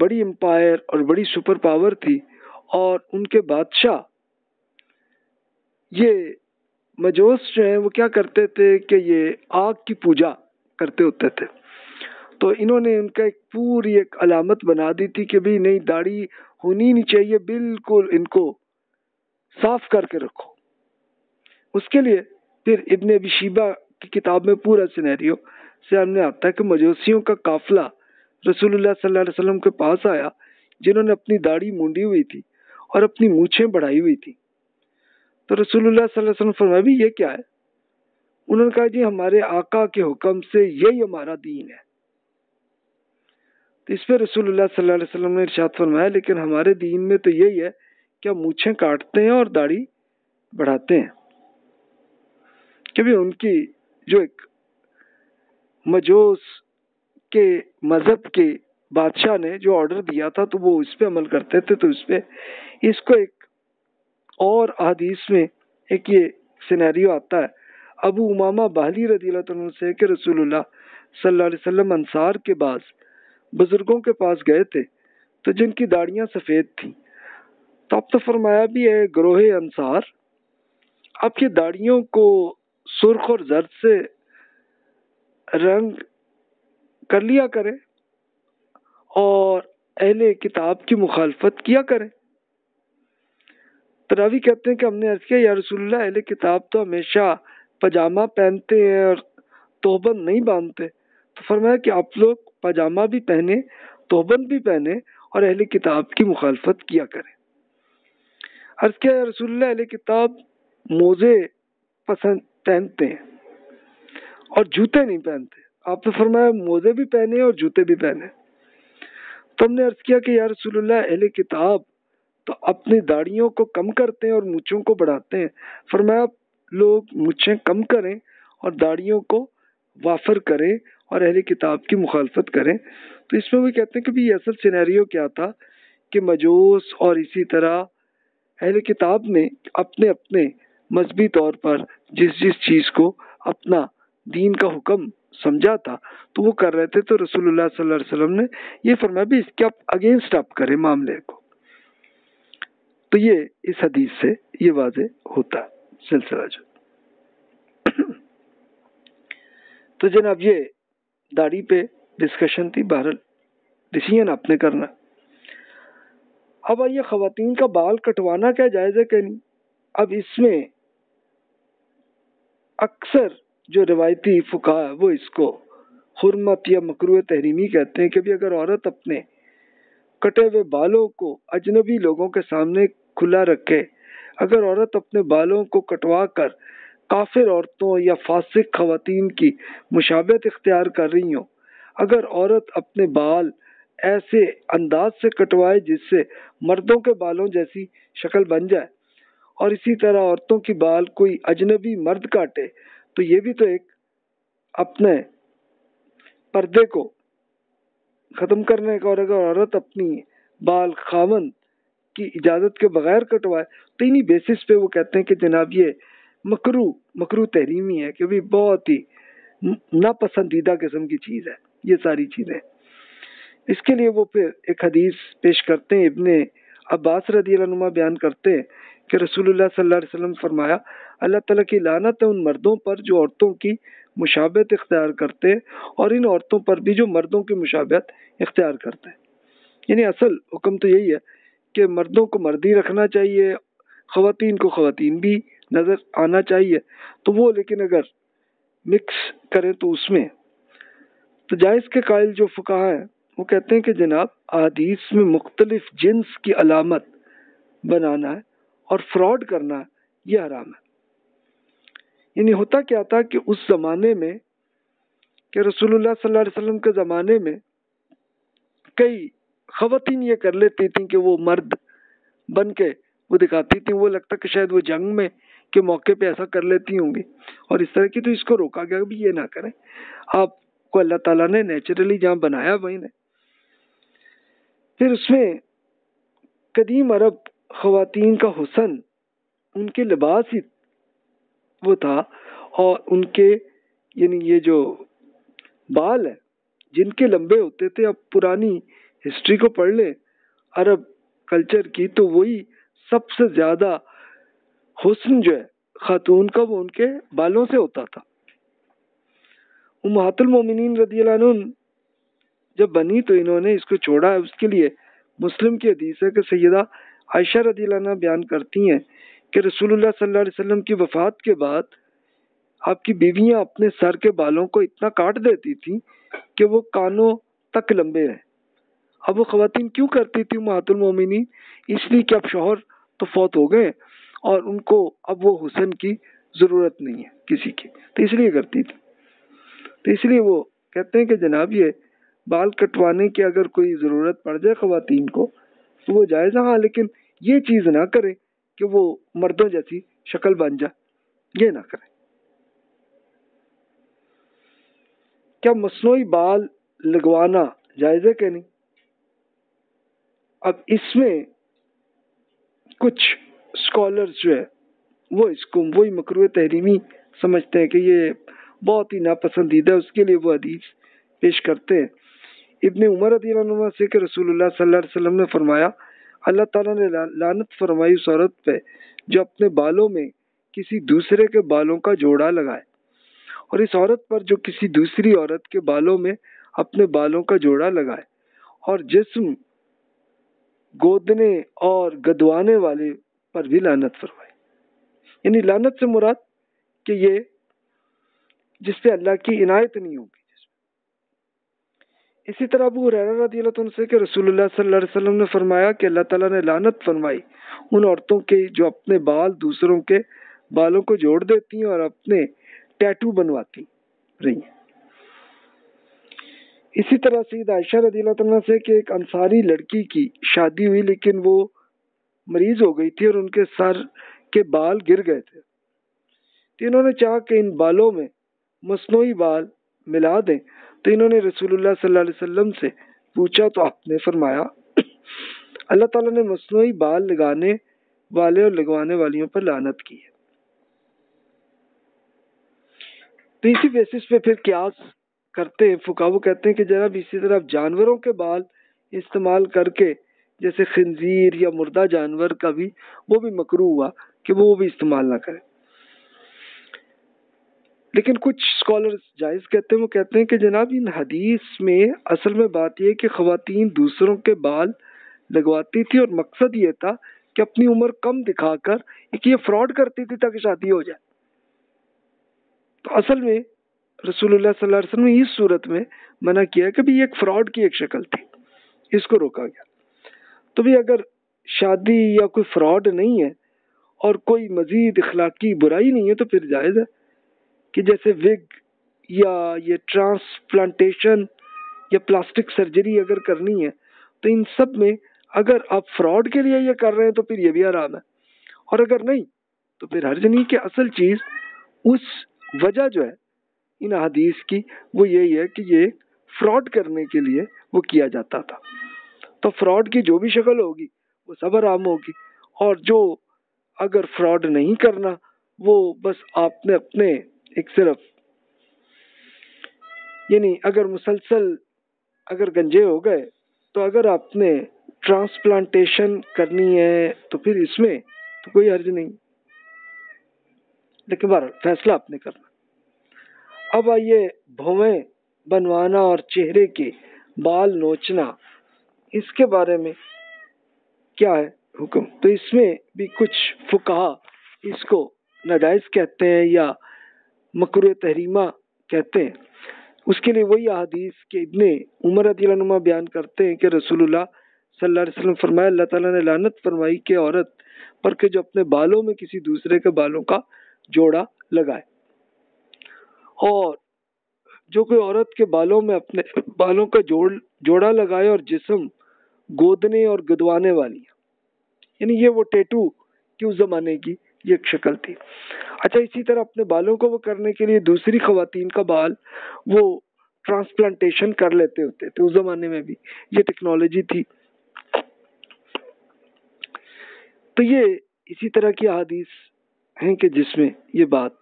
बड़ी एम्पायर और बड़ी सुपर पावर थी और उनके बादशाह ये मजूस जो हैं वो क्या करते थे कि ये आग की पूजा करते होते थे। तो इन्होंने उनका एक पूरी एक अलामत बना दी थी कि भाई नहीं, दाढ़ी होनी नहीं चाहिए, बिल्कुल इनको साफ करके रखो। उसके लिए फिर इब्न अबी शीबा की किताब में पूरा सिनेरियो सामने आता है कि मजूसियों का काफिला रसूलुल्लाह सल्लल्लाहु अलैहि वसल्लम के पास आया, जिन्होंने अपनी दाढ़ी मुंडी हुई थी और अपनी मूँछें बढ़ाई हुई थी। तो रसूलुल्लाह सल्लल्लाहु अलैहि वसल्लम फरमाया भी ये क्या है? उन्होंने कहा जी हमारे आका के हुक्म से यही हमारा दीन है। तो इस पर रसूलुल्लाह सल्लल्लाहु अलैहि वसल्लम ने इरशाद फरमाया, लेकिन हमारे दीन में तो यही है क्या मूँछें काटते हैं और दाढ़ी बढ़ाते हैं। क्योंकि उनकी जो एक मजूस के मजहब के बादशाह ने जो ऑर्डर दिया था तो वो इस पे अमल करते थे। तो इस पे इसको एक और हदीस में एक ये सिनेरियो आता है अबू उमामा बाहली रदियल्लाहु अन्हु से कि रसूलुल्लाह सल्लल्लाहु अलैहि वसल्लम अंसार के बाद बुजुर्गों के पास गए थे तो जिनकी दाढ़ियाँ सफ़ेद थीं, तो अब तो फरमाया भी है ग्रोहे अंसार आपकी दाढ़ियों को सुर्ख और जर्द से रंग कर लिया करें और अहले किताब की मुखालफत किया करें। तो रावी कहते हैं कि हमने अर्ज़ किया या रसूलुल्लाह, अहले किताब तो हमेशा पजामा पहनते हैं और तौबन नहीं बांधते। तो फरमाया कि आप लोग पजामा भी पहने, तौबन भी पहने और अहले किताब की मुखालफत किया करें। अर्ज़ किया, या रसूलल्लाह, अहले किताब मोज़े पसंद पहनते हैं और जूते नहीं पहनते। आपने फरमाया मोज़े भी पहने और जूते भी पहने। तो हमने अर्ज़ किया कि या रसूलल्लाह, अहले किताब तो अपनी दाढ़ियों को कम करते हैं और मूँछों को बढ़ाते हैं। फरमाया लोग मूँछें कम करें और दाढ़ियों को वाफर करें और अहले किताब की मुखालफत करें। तो इसमें वो कहते हैं कि भी असल सिनेरियो क्या था कि मजूस और इसी तरह अहले किताब ने अपने अपने मजहबी तौर पर जिस जिस चीज़ को अपना दीन का हुक्म समझा था तो वो कर रहे थे। तो रसूलुल्लाह सल्लल्लाहु अलैहि वसल्लम ने ये फरमाया भी इसके आप अगेंस्ट आप करें मामले को। तो ये इस हदीस से ये वाजे होता सिलसिला जो। तो जनाब ये दाढ़ी पे डिस्कशन थी, बहरहाल डिसीजन आपने करना। अब आइए ख़वातीन का बाल कटवाना क्या जायज़ है क्या नहीं। अब इसमें अक्सर जो रिवायती फुकाहा है वो इसको हुर्मत या मकरूह तहरीमी कहते हैं कि भी अगर औरत अपने कटे हुए बालों को अजनबी लोगों के सामने खुला रखे, अगर औरत अपने बालों को कटवा कर काफिर औरतों या फासिक ख़वातीन की मुशाबहत इख्तियार कर रही हो, अगर औरत अपने बाल ऐसे अंदाज से कटवाए जिससे मर्दों के बालों जैसी शक्ल बन जाए और इसी तरह औरतों की बाल कोई अजनबी मर्द काटे तो ये भी तो एक अपने पर्दे को ख़त्म करने का, और अगर औरत अपनी बाल खावन की इजाज़त के बगैर कटवाए तो इन्हीं बेसिस पे वो कहते हैं कि जनाब ये मकरू तहरीमी है कि भी बहुत ही नापसंदीदा किस्म की चीज़ है ये सारी चीज़ें। इसके लिए वो फिर एक हदीस पेश करते हैं, इब्ने अब्बास रदियल्लाहु अन्हुमा बयान करते हैं कि रसूलुल्लाह सल्लल्लाहु अलैहि वसल्लम फरमाया अल्लाह ताला की लानत है उन मर्दों पर जो औरतों की मुशाबहत इख्तियार करते हैं और इन औरतों पर भी जो मर्दों की मुशाबहत इख्तियार करते हैं। यानी असल हुक्म तो यही है कि मर्दों को मर्दी रखना चाहिए, ख़वातीन को ख़वातीन भी नज़र आना चाहिए। तो वो लेकिन अगर मिक्स करें तो उसमें तो जायज़ के कायल जो फुकाहा हैं वो कहते हैं कि जनाब अहादीस में मुख्तलिफ जिन्स की अलामत बनाना है और फ्रॉड करना है, ये हराम है। यानी होता क्या था कि उस ज़माने में कि रसूलुल्लाह सल्लल्लाहु अलैहि वसल्लम के ज़माने में कई ख़वातीन ये कर लेती थी कि वो मर्द बन के वो दिखाती थी, वो लगता कि शायद वो जंग में के मौके पे ऐसा कर लेती होंगी और इस तरह की। तो इसको रोका गया भी ये ना करें, आपको अल्लाह ताला ने नेचुरली जहाँ बनाया वहीं ने। फिर उसमें कदीम अरब ख़वातीन का हुसन उनके लिबास ही वो था और उनके यानी ये जो बाल है जिनके लंबे होते थे। अब पुरानी हिस्ट्री को पढ़ लें अरब कल्चर की तो वही सबसे ज़्यादा हुस्न जो है खातून का वो उनके बालों से होता था। उम्मतुल मोमिनीन रदियल्लाहु अन्हा जब बनी तो इन्होंने इसको छोड़ा है। उसके लिए मुस्लिम की हदीस है कि सैयदा आयशा रदियल्लाहु अन्हा बयान करती हैं कि रसूलुल्लाह सल्लल्लाहु अलैहि वसल्लम की वफ़ात के बाद आपकी बीवियां अपने सर के बालों को इतना काट देती थी कि वो कानों तक लंबे हैं। अब वो ख़वातीन क्यों करती थी उम्मतुल मोमिनीन? इसलिए कि अब शौहर तो फौत हो गए और उनको अब वो हुसन की ज़रूरत नहीं है किसी की, तो इसलिए करती थी। तो इसलिए वो कहते हैं कि जनाब ये बाल कटवाने की अगर कोई ज़रूरत पड़ जाए ख़वातीन को तो वो जायज़ है, हाँ लेकिन ये चीज़ ना करें कि वो मर्दों जैसी शक्ल बन जाए, ये ना करें। क्या मसनूई बाल लगवाना जायज़ है कि नहीं? अब इसमें कुछ स्कॉलर्स जो है वो इसको वही मकरूह तहरीमी समझते हैं कि ये बहुत ही नापसंदीदा। उसके लिए वो हदीस पेश करते हैं इब्ने उमर रदियल्लाहु अन्हुमा से कि रसूलुल्लाह सल्लल्लाहु अलैहि वसल्लम ने फरमाया अल्लाह ताला ने लानत फरमाई उस औरत पे जो अपने बालों में किसी दूसरे के बालों का जोड़ा लगाए, और इस औरत पर जो किसी दूसरी औरत के बालों में अपने बालों का जोड़ा लगाए और जिस्म गोदने और गदवाने वाले पर भी लानत फरमाई। यानी लानत से मुराद कि ये जिस पे अल्लाह की इनायत नहीं होगी। इसी तरह अबू हुरैरा रज़ियल्लाहु अन्हु से रसूलुल्लाह सल्लल्लाहु अलैहि वसल्लम ने फरमाया कि अल्लाह ताला ने लानत फरमाई उन औरतों के जो अपने बाल दूसरों के बालों को जोड़ देती हैं और अपने टैटू बनवाती रही। इसी तरह सैयदा आयशा रज़ियल्लाहु अन्हा से कि एक अंसारी लड़की की शादी हुई लेकिन वो मरीज हो गई थी और उनके सर के बाल गिर गए थे, तो इन्होंने चाहा कि इन बालों में मसनूई बाल मिला दें, तो इन्होंने रसूलुल्लाह सल्लल्लाहु अलैहि वसल्लम से पूछा तो आपने फरमाया अल्लाह ताला ने मसनूई बाल लगाने वाले और लगवाने वालियों पर लानत की है। तो इसी बेसिस पे फिर क्यास करते हैं। फुकाहा कहते हैं कि जनाब इसी तरह जानवरों के बाल इस्तेमाल करके, जैसे खंजीर या मुर्दा जानवर का भी, वो भी मकरूह हुआ कि वो भी इस्तेमाल ना करें। लेकिन कुछ स्कॉलर्स जायज़ कहते हैं, वो कहते हैं कि जनाब इन हदीस में असल में बात यह कि ख़वातीन दूसरों के बाल लगवाती थी और मकसद ये था कि अपनी उम्र कम दिखाकर एक ये फ्रॉड करती थी ताकि शादी हो जाए। तो असल में रसूलुल्लाह सल्लल्लाहु अलैहि वसल्लम ने इस सूरत में मना किया कि भी ये एक फ्रॉड की एक शक्ल थी, इसको रोका गया। तो भी अगर शादी या कोई फ्रॉड नहीं है और कोई मज़ीद इखलाकी बुराई नहीं है तो फिर जायज़ है कि जैसे विग या ये ट्रांसप्लांटेशन या प्लास्टिक सर्जरी अगर करनी है तो इन सब में अगर आप फ्रॉड के लिए ये कर रहे हैं तो फिर ये भी आराम है, और अगर नहीं तो फिर हर्ज नहीं। कि असल चीज़ उस वजह जो है इन हदीस की वो यही है कि ये फ्रॉड करने के लिए वो किया जाता था। तो फ्रॉड की जो भी शक्ल होगी वो सब आराम होगी, और जो अगर फ्रॉड नहीं करना वो बस आपने अपने एक सिर्फ यानी अगर मुसलसल अगर गंजे हो गए तो अगर आपने ट्रांसप्लांटेशन करनी है तो फिर इसमें तो कोई हर्ज नहीं, लेकिन बहरहाल फैसला आपने करना। अब आइए भौवें बनवाना और चेहरे के बाल नोचना, इसके बारे में क्या है हुक्म। तो इसमें भी कुछ फुकाहा इसको नाजायज़ कहते हैं या मकरूह तहरीमा कहते हैं। उसके लिए वही अहादीस के इब्ने उमर रज़ियल्लाहु अन्हुमा बयान करते हैं कि रसूलुल्लाह सल्लल्लाहु अलैहि वसल्लम फरमाया अल्लाह ताला ने लानत फरमाई कि औरत पर के जो अपने बालों में किसी दूसरे के बालों का जोड़ा लगाए, और जो कोई औरत के बालों में अपने बालों का जोड़ा लगाए और जिस्म गोदने और गदवाने वाली, यानी ये वो टैटू की उस ज़माने की ये एक शक्ल थी। अच्छा, इसी तरह अपने बालों को वो करने के लिए दूसरी ख़वातीन का बाल वो ट्रांसप्लांटेशन कर लेते होते थे, उस ज़माने में भी ये टेक्नोलॉजी थी। तो ये इसी तरह की अहादीस हैं कि जिसमें ये बात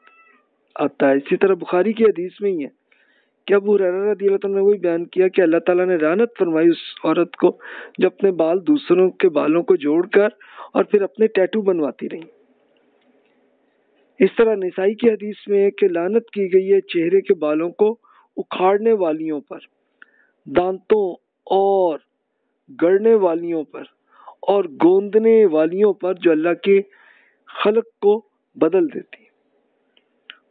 आता है। इसी तरह बुखारी की हदीस में ही है कि अबू हुरैरा रज़ियल्लाहु अन्हु ने वही बयान किया कि अल्लाह ताला ने लानत फरमाई उस औरत को जो अपने बाल दूसरों के बालों को जोड़कर और फिर अपने टैटू बनवाती रही। इस तरह निसाई की हदीस में है कि लानत की गई है चेहरे के बालों को उखाड़ने वालियों पर, दांतों और गड़ने वालियों पर, और गोंदने वालियों पर जो अल्लाह के खलक को बदल देती है।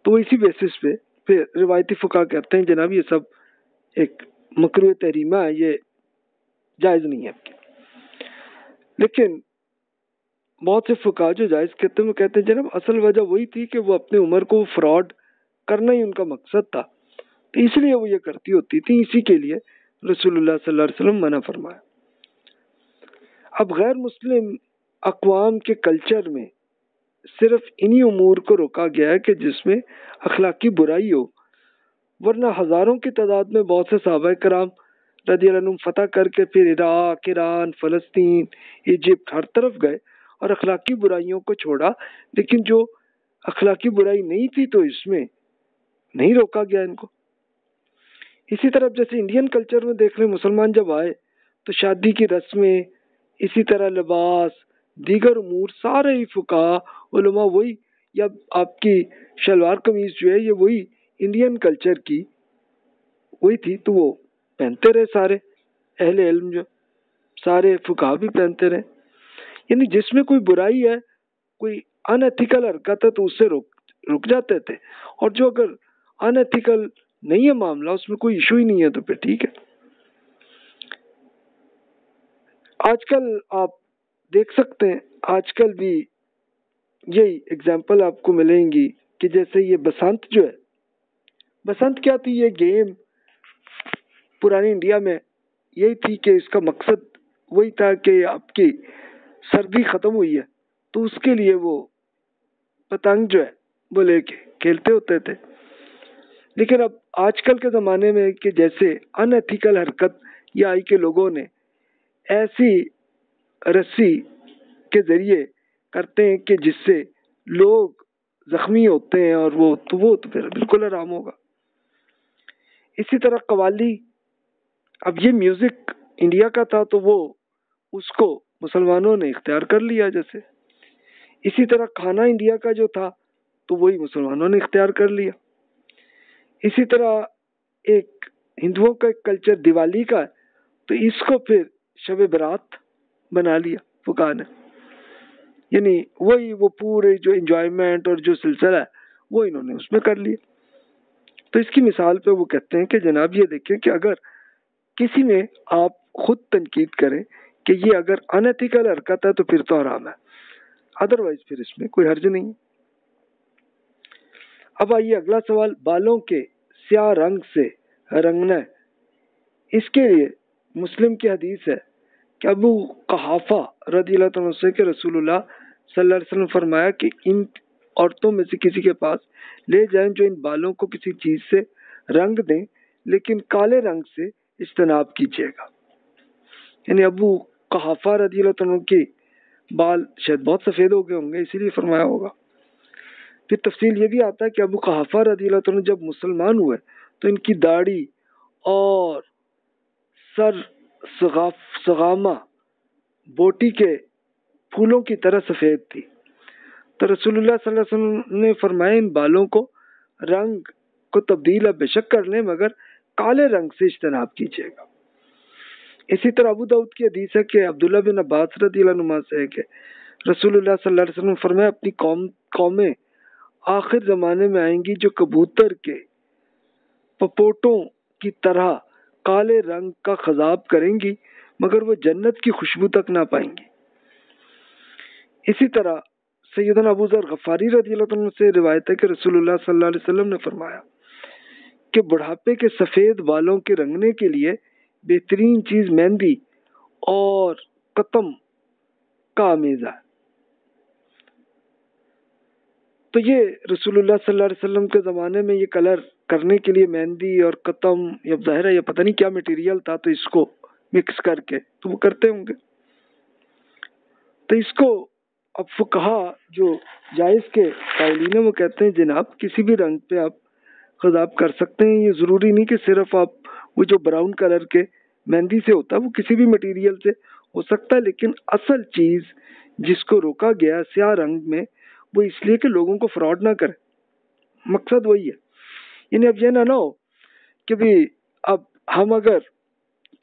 तो इसी बेसिस पे फिर रिवायती फुका कहते हैं जनाब ये सब एक मकरूह तहरीमा है, ये जायज़ नहीं है। लेकिन बहुत से फुका जो जायज़ कहते हैं वो कहते हैं जनाब असल वजह वही थी कि वो अपनी उम्र को फ्रॉड करना ही उनका मकसद था, तो इसलिए वो ये करती होती थी, इसी के लिए रसूलुल्लाह सल्लल्लाहु अलैहि वसल्लम मना फरमाया। अब गैर मुस्लिम अक़वाम के कल्चर में सिर्फ इन्हीं उमूर को रोका गया है कि जिसमें अखलाकी बुराई हो, वरना हज़ारों की तादाद में बहुत से सहाबा कराम रज़ियल्लाहु अन्हुम फतह करके फिर इराक, ईरान, फ़लस्तीन, इजिप्ट हर तरफ गए और अखलाकी बुराइयों को छोड़ा। लेकिन जो अखलाकी बुराई नहीं थी तो इसमें नहीं रोका गया इनको। इसी तरफ जैसे इंडियन कल्चर में देख रहे मुसलमान जब आए तो शादी की रस्में, इसी तरह लिबास, दीगर उमूर सारे ही फुकाहा उलमा वही, या आपकी शलवार कमीज जो है ये वही इंडियन कल्चर की वही थी तो वो पहनते रहे, सारे अहले इल्म जो सारे फुकाहा भी पहनते रहे। यानी जिसमें कोई बुराई है, कोई अनएथिकल हरकत है तो उससे रुक जाते थे, और जो अगर अनएथिकल नहीं है मामला, उसमें कोई इशू ही नहीं है तो फिर ठीक है। आजकल आप देख सकते हैं, आजकल भी यही एग्जांपल आपको मिलेंगी कि जैसे ये बसंत जो है, बसंत क्या थी, ये गेम पुरानी इंडिया में यही थी कि इसका मकसद वही था कि आपकी सर्दी ख़त्म हुई है तो उसके लिए वो पतंग जो है वो लेके खेलते होते थे। लेकिन अब आजकल के ज़माने में कि जैसे अनएथिकल हरकत ये आई के लोगों ने ऐसी रस्सी के ज़रिए करते हैं कि जिससे लोग ज़ख्मी होते हैं और वो तो फिर बिल्कुल आराम होगा। इसी तरह कवाली, अब ये म्यूज़िक इंडिया का था तो वो उसको मुसलमानों ने इख्तियार कर लिया। जैसे इसी तरह खाना इंडिया का जो था तो वही मुसलमानों ने इख्तियार कर लिया। इसी तरह एक हिंदुओं का एक कल्चर दिवाली का है तो इसको फिर शब बरात बना लिया फुकान ने। यानी वही वो पूरे जो इंजॉयमेंट और जो सिलसिला है वो इन्होंने उसमें कर लिया। तो इसकी मिसाल पे वो कहते हैं कि जनाब ये देखें कि अगर किसी में आप खुद तनकीद करें कि ये अगर अनएथिकल हरकत है तो फिर तो हराम है, अदरवाइज फिर इसमें कोई हर्ज नहीं है। अब आइए अगला सवाल, बालों के स्याह रंग से रंगना, इसके लिए मुस्लिम की हदीस है कि अबू कहाफा रदियल्लाहु अन्हु से कि रसूलुल्लाह सल्लल्लाहु अलैहि वसल्लम फरमाया कि इन औरतों में से किसी के पास ले जाएं जो इन बालों को किसी चीज़ से रंग दें लेकिन काले रंग से इज्तनाब कीजिएगा। यानी अबू कहाफा रदियल्लाहु अन्हु के बाल शायद बहुत सफ़ेद हो गए होंगे, इसीलिए फरमाया होगा। फिर तफसील ये भी आता है कि अबू कहाफा रदियल्लाहु अन्हु जब मुसलमान हुए तो इनकी दाढ़ी और सर सगामा बोटी के फूलों की तरह सफ़ेद थी। तो रसूलुल्लाह सल्लल्लाहु अलैहि वसल्लम ने फरमाया इन बालों को रंग को तब्दील अब बेशक कर लें मगर काले रंग से इज्तनाब कीजिएगा। इसी तरह अबू दाऊद की हदीस है कि अब्दुल्ला बिन अब्बास रदियल्लाहु अन्हुमा से है कि रसूलुल्लाह सल्लल्लाहु अलैहि वसल्लम फरमाया अपनी कौमें आखिर ज़माने में आएंगी जो कबूतर के पपोटों की तरह काले रंग का खजाब करेंगी मगर वो जन्नत की खुशबू तक ना पाएंगी। इसी तरह सैयदना अबू ज़र गफ़ारी रदियल्लाहु अन्हु से रिवायत है कि रसूलुल्लाह सल्लल्लाहु अलैहि वसल्लम ने फरमाया कि बुढ़ापे के सफ़ेद बालों के रंगने के लिए बेहतरीन चीज़ मेहंदी और कतम का आमेज़ा है। तो ये रसूलुल्लाह सल्लल्लाहु अलैहि वसल्लम के ज़माने में ये कलर करने के लिए मेहंदी और कतम या ज़ाहिर है या पता नहीं क्या मटेरियल था तो इसको मिक्स करके तो वो करते होंगे। तो इसको अब फुकहा जो जायज़ के कायलीन है वो कहते हैं जनाब किसी भी रंग पे आप खजाब कर सकते हैं। ये ज़रूरी नहीं कि सिर्फ आप वो जो ब्राउन कलर के मेहंदी से होता है वो किसी भी मटेरियल से हो सकता है। लेकिन असल चीज़ जिसको रोका गया स्याह रंग में वो इसलिए कि लोगों को फ्रॉड ना करें, मकसद वही है। यानी अब यह ना हो कि भाई अब हम अगर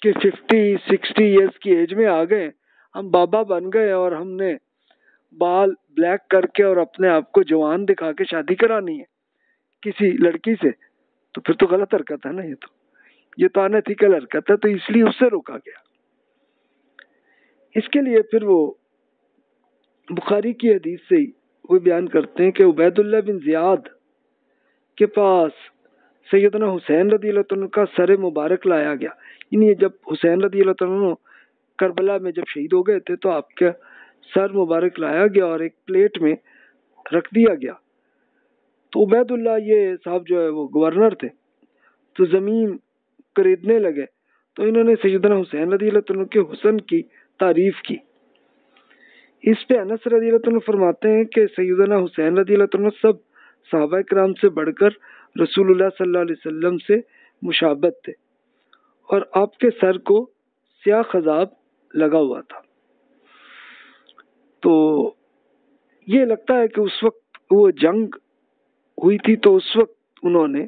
कि 50-60 ईयर्स की एज में आ गए, हम बाबा बन गए और हमने बाल ब्लैक करके और अपने आप को जवान दिखा के शादी करानी है किसी लड़की से तो फिर तो गलत हरकत है ना। ये तो अनएथिकल हरकत है तो इसलिए उससे रोका गया। इसके लिए फिर वो बुखारी की हदीस से ही वो बयान करते हैं कि उबैदुल्लाह बिन ज़ियाद के पास सैयदना हुसैन रदियल्लाहु अन्हु का सर मुबारक लाया गया। यानी जब हुसैन रदियल्लाहु अन्हु करबला में जब शहीद हो गए थे तो आपका सर मुबारक लाया गया और एक प्लेट में रख दिया गया। तो उबैदुल्लाह ये साहब जो है वो गवर्नर थे तो ज़मीन खरीदने लगे तो इन्होंने सैयदना हुसैन रदियल्लाहु अन्हु के हुस्न की तारीफ़ की। इस पे अनस रदियल्लाहु अन्हु फरमाते हैं कि सैयदना हुसैन रदियल्लाहु अन्हु सब सहाबा किराम से बढ़कर रसूलुल्लाह सल्लल्लाहु अलैहि वसल्लम से मुशाबत थे और आपके सर को स्याह खजाब लगा हुआ था। तो ये लगता है कि उस वक्त वो जंग हुई थी तो उस वक्त उन्होंने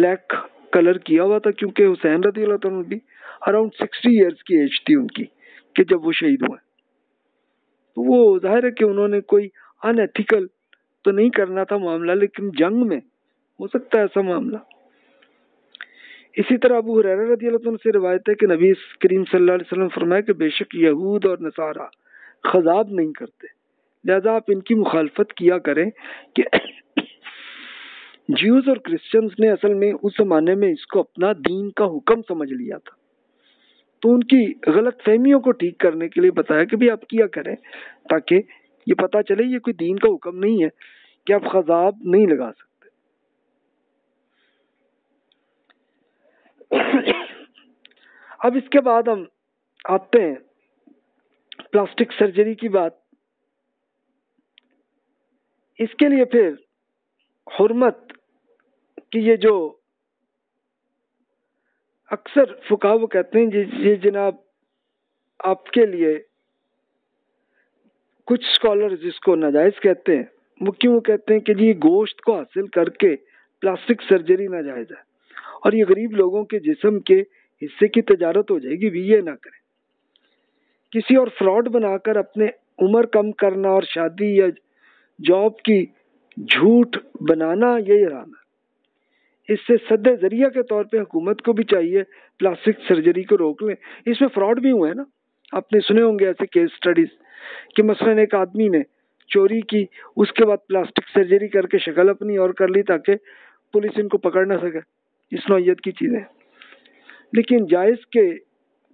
ब्लैक कलर किया हुआ था क्योंकि हुसैन रदियल्लाहु अन्हु भी अराउंड 60 ईयर्स की एज थी उनकी कि जब वो शहीद हुए। तो वो जाहिर है कि उन्होंने कोई अनएथिकल तो नहीं करना था मामला, लेकिन जंग में हो सकता है ऐसा मामला। इसी तरह अबू हुरैरा रज़ियल्लाहु अन्हु से रिवायत है कि नबी करीम सल्लल्लाहु अलैहि वसल्लम फरमाया कि बेशक यहूद और नसारा खज़ाब नहीं करते, लिहाजा आप इनकी मुखालफत किया करें कि ज्यूज और क्रिश्चियंस ने असल में उस ज़माने में इसको अपना दीन का हुक्म समझ लिया था, तो उनकी गलत फहमियों को ठीक करने के लिए बताया कि भाई आप किया करें ताकि ये पता चले ये कोई दीन का हुक्म नहीं है कि आप खज़ाब नहीं लगा सकते। अब इसके बाद हम आते हैं प्लास्टिक सर्जरी की बात। इसके लिए फिर हुर्मत कि ये जो अक्सर फुकाहा वो कहते हैं ये जनाब आपके लिए कुछ स्कॉलर्स इसको नाजायज़ कहते हैं। वो क्यों कहते हैं कि जी गोश्त को हासिल करके प्लास्टिक सर्जरी नाजायज़ है और ये गरीब लोगों के जिस्म के हिस्से की तजारत हो जाएगी, भी ये ना करें। किसी और फ्रॉड बनाकर अपने उम्र कम करना और शादी या जॉब की झूठ बनाना यही हराम है। इससे सद्दे ज़रिया के तौर पे हुकूमत को भी चाहिए प्लास्टिक सर्जरी को रोक लें। इसमें फ्रॉड भी हुए हैं ना, आपने सुने होंगे ऐसे केस स्टडीज़ कि मसलन एक आदमी ने चोरी की, उसके बाद प्लास्टिक सर्जरी करके शक्ल अपनी और कर ली ताकि पुलिस इनको पकड़ ना सके। इस नौयत की चीज़ें, लेकिन जायज़ के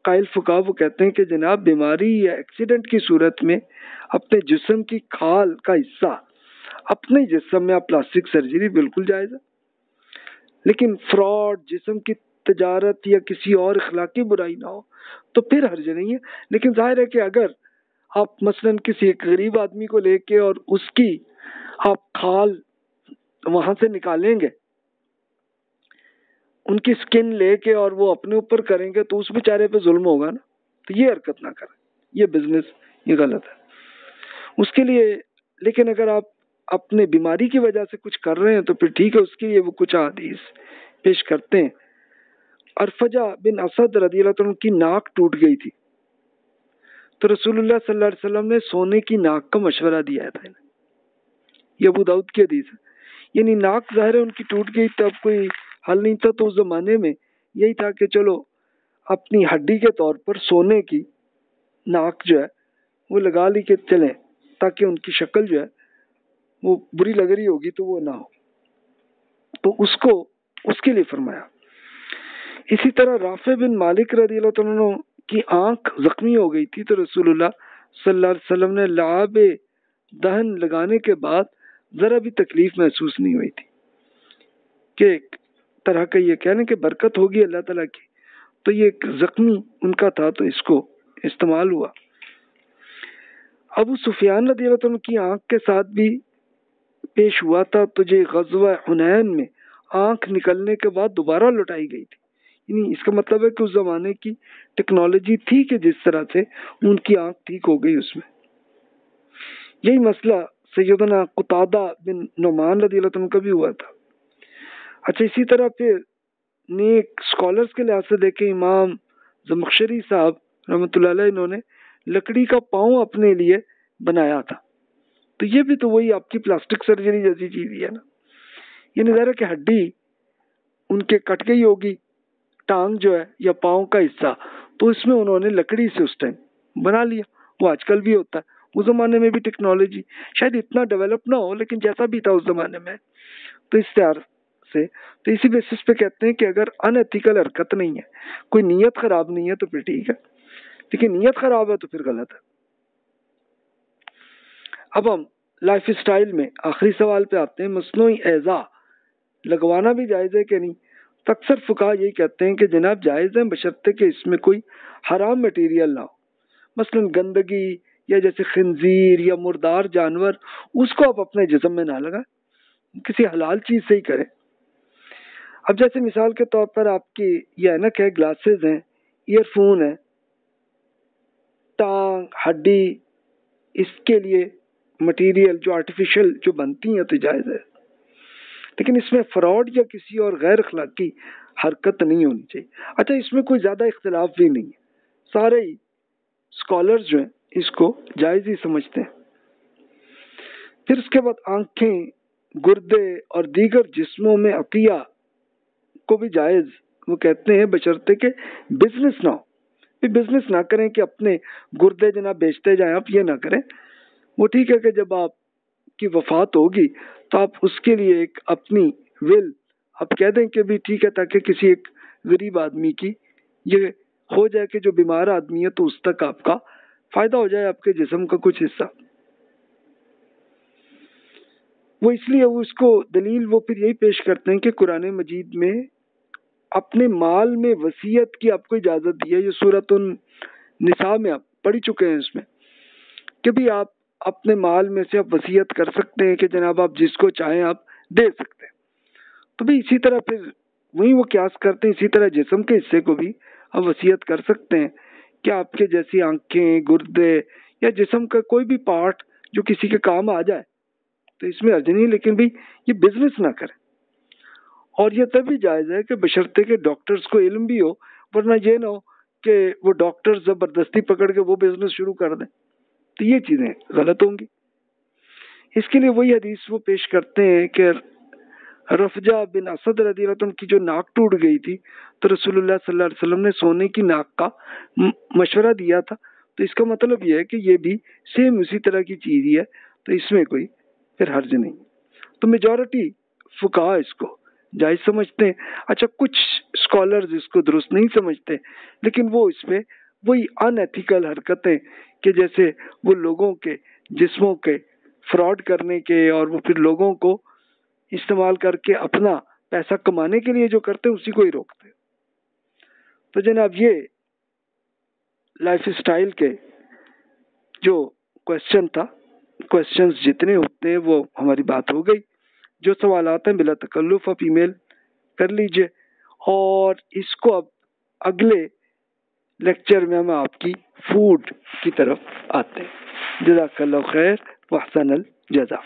कायल फुकाहा वो कहते हैं कि जनाब बीमारी या एक्सीडेंट की सूरत में अपने जिस्म की खाल का हिस्सा अपने जिस्म में आप प्लास्टिक सर्जरी बिल्कुल जायज़ है। लेकिन फ्रॉड, जिस्म की तजारत या किसी और अखलाकी बुराई ना हो तो फिर हर्ज नहीं है। लेकिन जाहिर है कि अगर आप मसलन किसी एक गरीब आदमी को लेके और उसकी आप खाल वहाँ से निकालेंगे, उनकी स्किन लेके और वो अपने ऊपर करेंगे तो उस बेचारे पे जुल्म होगा ना, तो ये हरकत ना करें, ये बिजनेस ये गलत है उसके लिए। लेकिन अगर आप अपने बीमारी की वजह से कुछ कर रहे हैं तो फिर ठीक है, उसके लिए वो कुछ हदीस पेश करते हैं। अरफजा बिन असद रज़ियल्लाहु अन्हु की नाक टूट गई थी तो रसूलुल्लाह सल्लल्लाहु अलैहि वसल्लम ने सोने की नाक का मशवरा दिया था। ये अबू दाऊद की हदीस है। यानी नाक ज़ाहिर है उनकी टूट गई, तब कोई हल नहीं था, तो उस ज़माने में यही था कि चलो अपनी हड्डी के तौर पर सोने की नाक जो है वो लगा ली के चलें ताकि उनकी शक्ल जो है वो बुरी लग रही होगी तो वो ना हो, तो उसको उसके लिए फरमाया। इसी तरह राफ़े बिन मालिक रज़ियल्लाहु अन्हु की आँख ज़ख्मी हो गई थी तो रसूलुल्लाह सल्लल्लाहु अलैहि वसल्लम ने लाबे दहन लगाने के बाद ज़रा भी तकलीफ़ महसूस नहीं हुई थी कि तरह का ये कहने की बरकत होगी अल्लाह ताला की, तो ये एक ज़ख्मी उनका था तो इसको इस्तेमाल हुआ। अबू सुफियान रज़ियल्लाहु अन्हु की आँख के साथ भी पेश हुआ था, तो ये ग़ज़वा हुनैन में आँख निकलने के बाद दोबारा लुटाई गई थी। यानी इसका मतलब है कि उस ज़माने की टेक्नोलॉजी थी कि जिस तरह से उनकी आँख ठीक हो गई। उसमें यही मसला सैयदना कुतादा बिन नुमान रज़ियल्लाहु अन्हु का भी हुआ था। अच्छा, इसी तरह फिर नेक स्कॉलर्स के लिहाज से देखें, इमाम ज़मखशरी साहब रहमतुल्लाह अलैह इन्होंने लकड़ी का पाँव अपने लिए बनाया था, तो ये भी तो वही आपकी प्लास्टिक सर्जरी जैसी चीज़ ही है ना। ये नज़ारा कि हड्डी उनके कट गई होगी, टांग जो है या पाँव का हिस्सा, तो इसमें उन्होंने लकड़ी से उस टाइम बना लिया। वो आजकल भी होता है, उस ज़माने में भी टेक्नोलॉजी शायद इतना डेवलप ना हो लेकिन जैसा भी था उस ज़माने में, तो इस तरह से तो इसी बेसिस पे कहते हैं कि अगर अनएथिकल हरकत नहीं है, कोई नीयत ख़राब नहीं है तो फिर ठीक है, लेकिन नीयत ख़राब है तो फिर गलत है। अब हम लाइफ स्टाइल में आखिरी सवाल पे आते हैं, मसनूई एज़ा लगवाना भी जायज़ है कि नहीं। तो अक्सर फुकाहा यही कहते हैं कि जनाब जायज़ है बशर्ते कि इसमें कोई हराम मटेरियल ना हो। मसलन गंदगी या जैसे खंजीर या मुर्दार जानवर, उसको आप अपने जिस्म में ना लगाएं, किसी हलाल चीज़ से ही करें। अब जैसे मिसाल के तौर पर आपकी ये ऐनक है, ग्लासेस हैं, ईयरफोन है, टांग हड्डी इसके लिए मटेरियल जो आर्टिफिशियल जो बनती हैं तो जायज़ है, लेकिन इसमें फ्रॉड या किसी और गैर अखलाकी हरकत नहीं होनी चाहिए। अच्छा, इसमें कोई ज़्यादा इख्तलाफ भी नहीं है, सारे ही स्कॉलर्स जो हैं इसको जायज़ ही समझते हैं। फिर उसके बाद आँखें, गुर्दे और दीगर जिस्मों में अतिया को भी जायज़ वो कहते हैं बशर्ते के बिजनेस ना हो, बिजनेस ना करें कि अपने गुर्दे जनाब बेचते जाएं, आप ये ना करें। वो ठीक है कि जब आप की वफात होगी तो आप उसके लिए एक अपनी विल आप कह दें कि भी ठीक है, ताकि किसी एक गरीब आदमी की ये हो जाए कि जो बीमार आदमी है तो उस तक आपका फायदा हो जाए, आपके जिस्म का कुछ हिस्सा। वो इसलिए उसको दलील वो फिर यही पेश करते हैं कि कुरान मजीद में अपने माल में वसीयत की आपको इजाज़त दी है। ये सूरत निसा में आप पढ़ चुके हैं इसमें कि भी आप अपने माल में से आप वसीयत कर सकते हैं कि जनाब आप जिसको चाहें आप दे सकते हैं। तो भी इसी तरह फिर वही वो क्यास करते हैं, इसी तरह जिस्म के हिस्से को भी आप वसीयत कर सकते हैं कि आपके जैसी आंखें, गुर्दे या जिस्म का कोई भी पार्ट जो किसी के काम आ जाए तो इसमें अर्ज नहीं, लेकिन भी ये बिजनेस ना करें। और ये तभी जायज़ है कि बशर्ते के डॉक्टर्स को इल्म भी हो, वरना ये ना हो कि वो डॉक्टर्स ज़बरदस्ती पकड़ के वो बिज़नेस शुरू कर दें, तो ये चीज़ें गलत होंगी। इसके लिए वही हदीस वो पेश करते हैं कि रफजा बिन असद रदियल्लाहु अन्हु की जो नाक टूट गई थी तो रसूलुल्लाह सल्लल्लाहु अलैहि वसल्लम ने सोने की नाक का मशवरा दिया था। तो इसका मतलब ये है कि ये भी सेम उसी तरह की चीज़ ही है, तो इसमें कोई फिर हर्ज नहीं। तो मेजॉरिटी फुकाहा इसको जायज समझते हैं। अच्छा, कुछ स्कॉलर्स इसको दुरुस्त नहीं समझते, लेकिन वो इसमें वही अनएथिकल हरकतें कि जैसे वो लोगों के जिस्मों के फ्रॉड करने के और वो फिर लोगों को इस्तेमाल करके अपना पैसा कमाने के लिए जो करते हैं उसी को ही रोकते हैं। तो जनाब ये लाइफ स्टाइल के जो क्वेश्चन था, क्वेश्चंस जितने होते हैं वो हमारी बात हो गई। जो सवाल आते हैं बिला तकल्लुफ आप ईमेल कर लीजिए, और इसको अब अगले लेक्चर में हम आपकी फूड की तरफ आते हैं। जज़ाकल्लाह खैर व अहसनल जज़ा।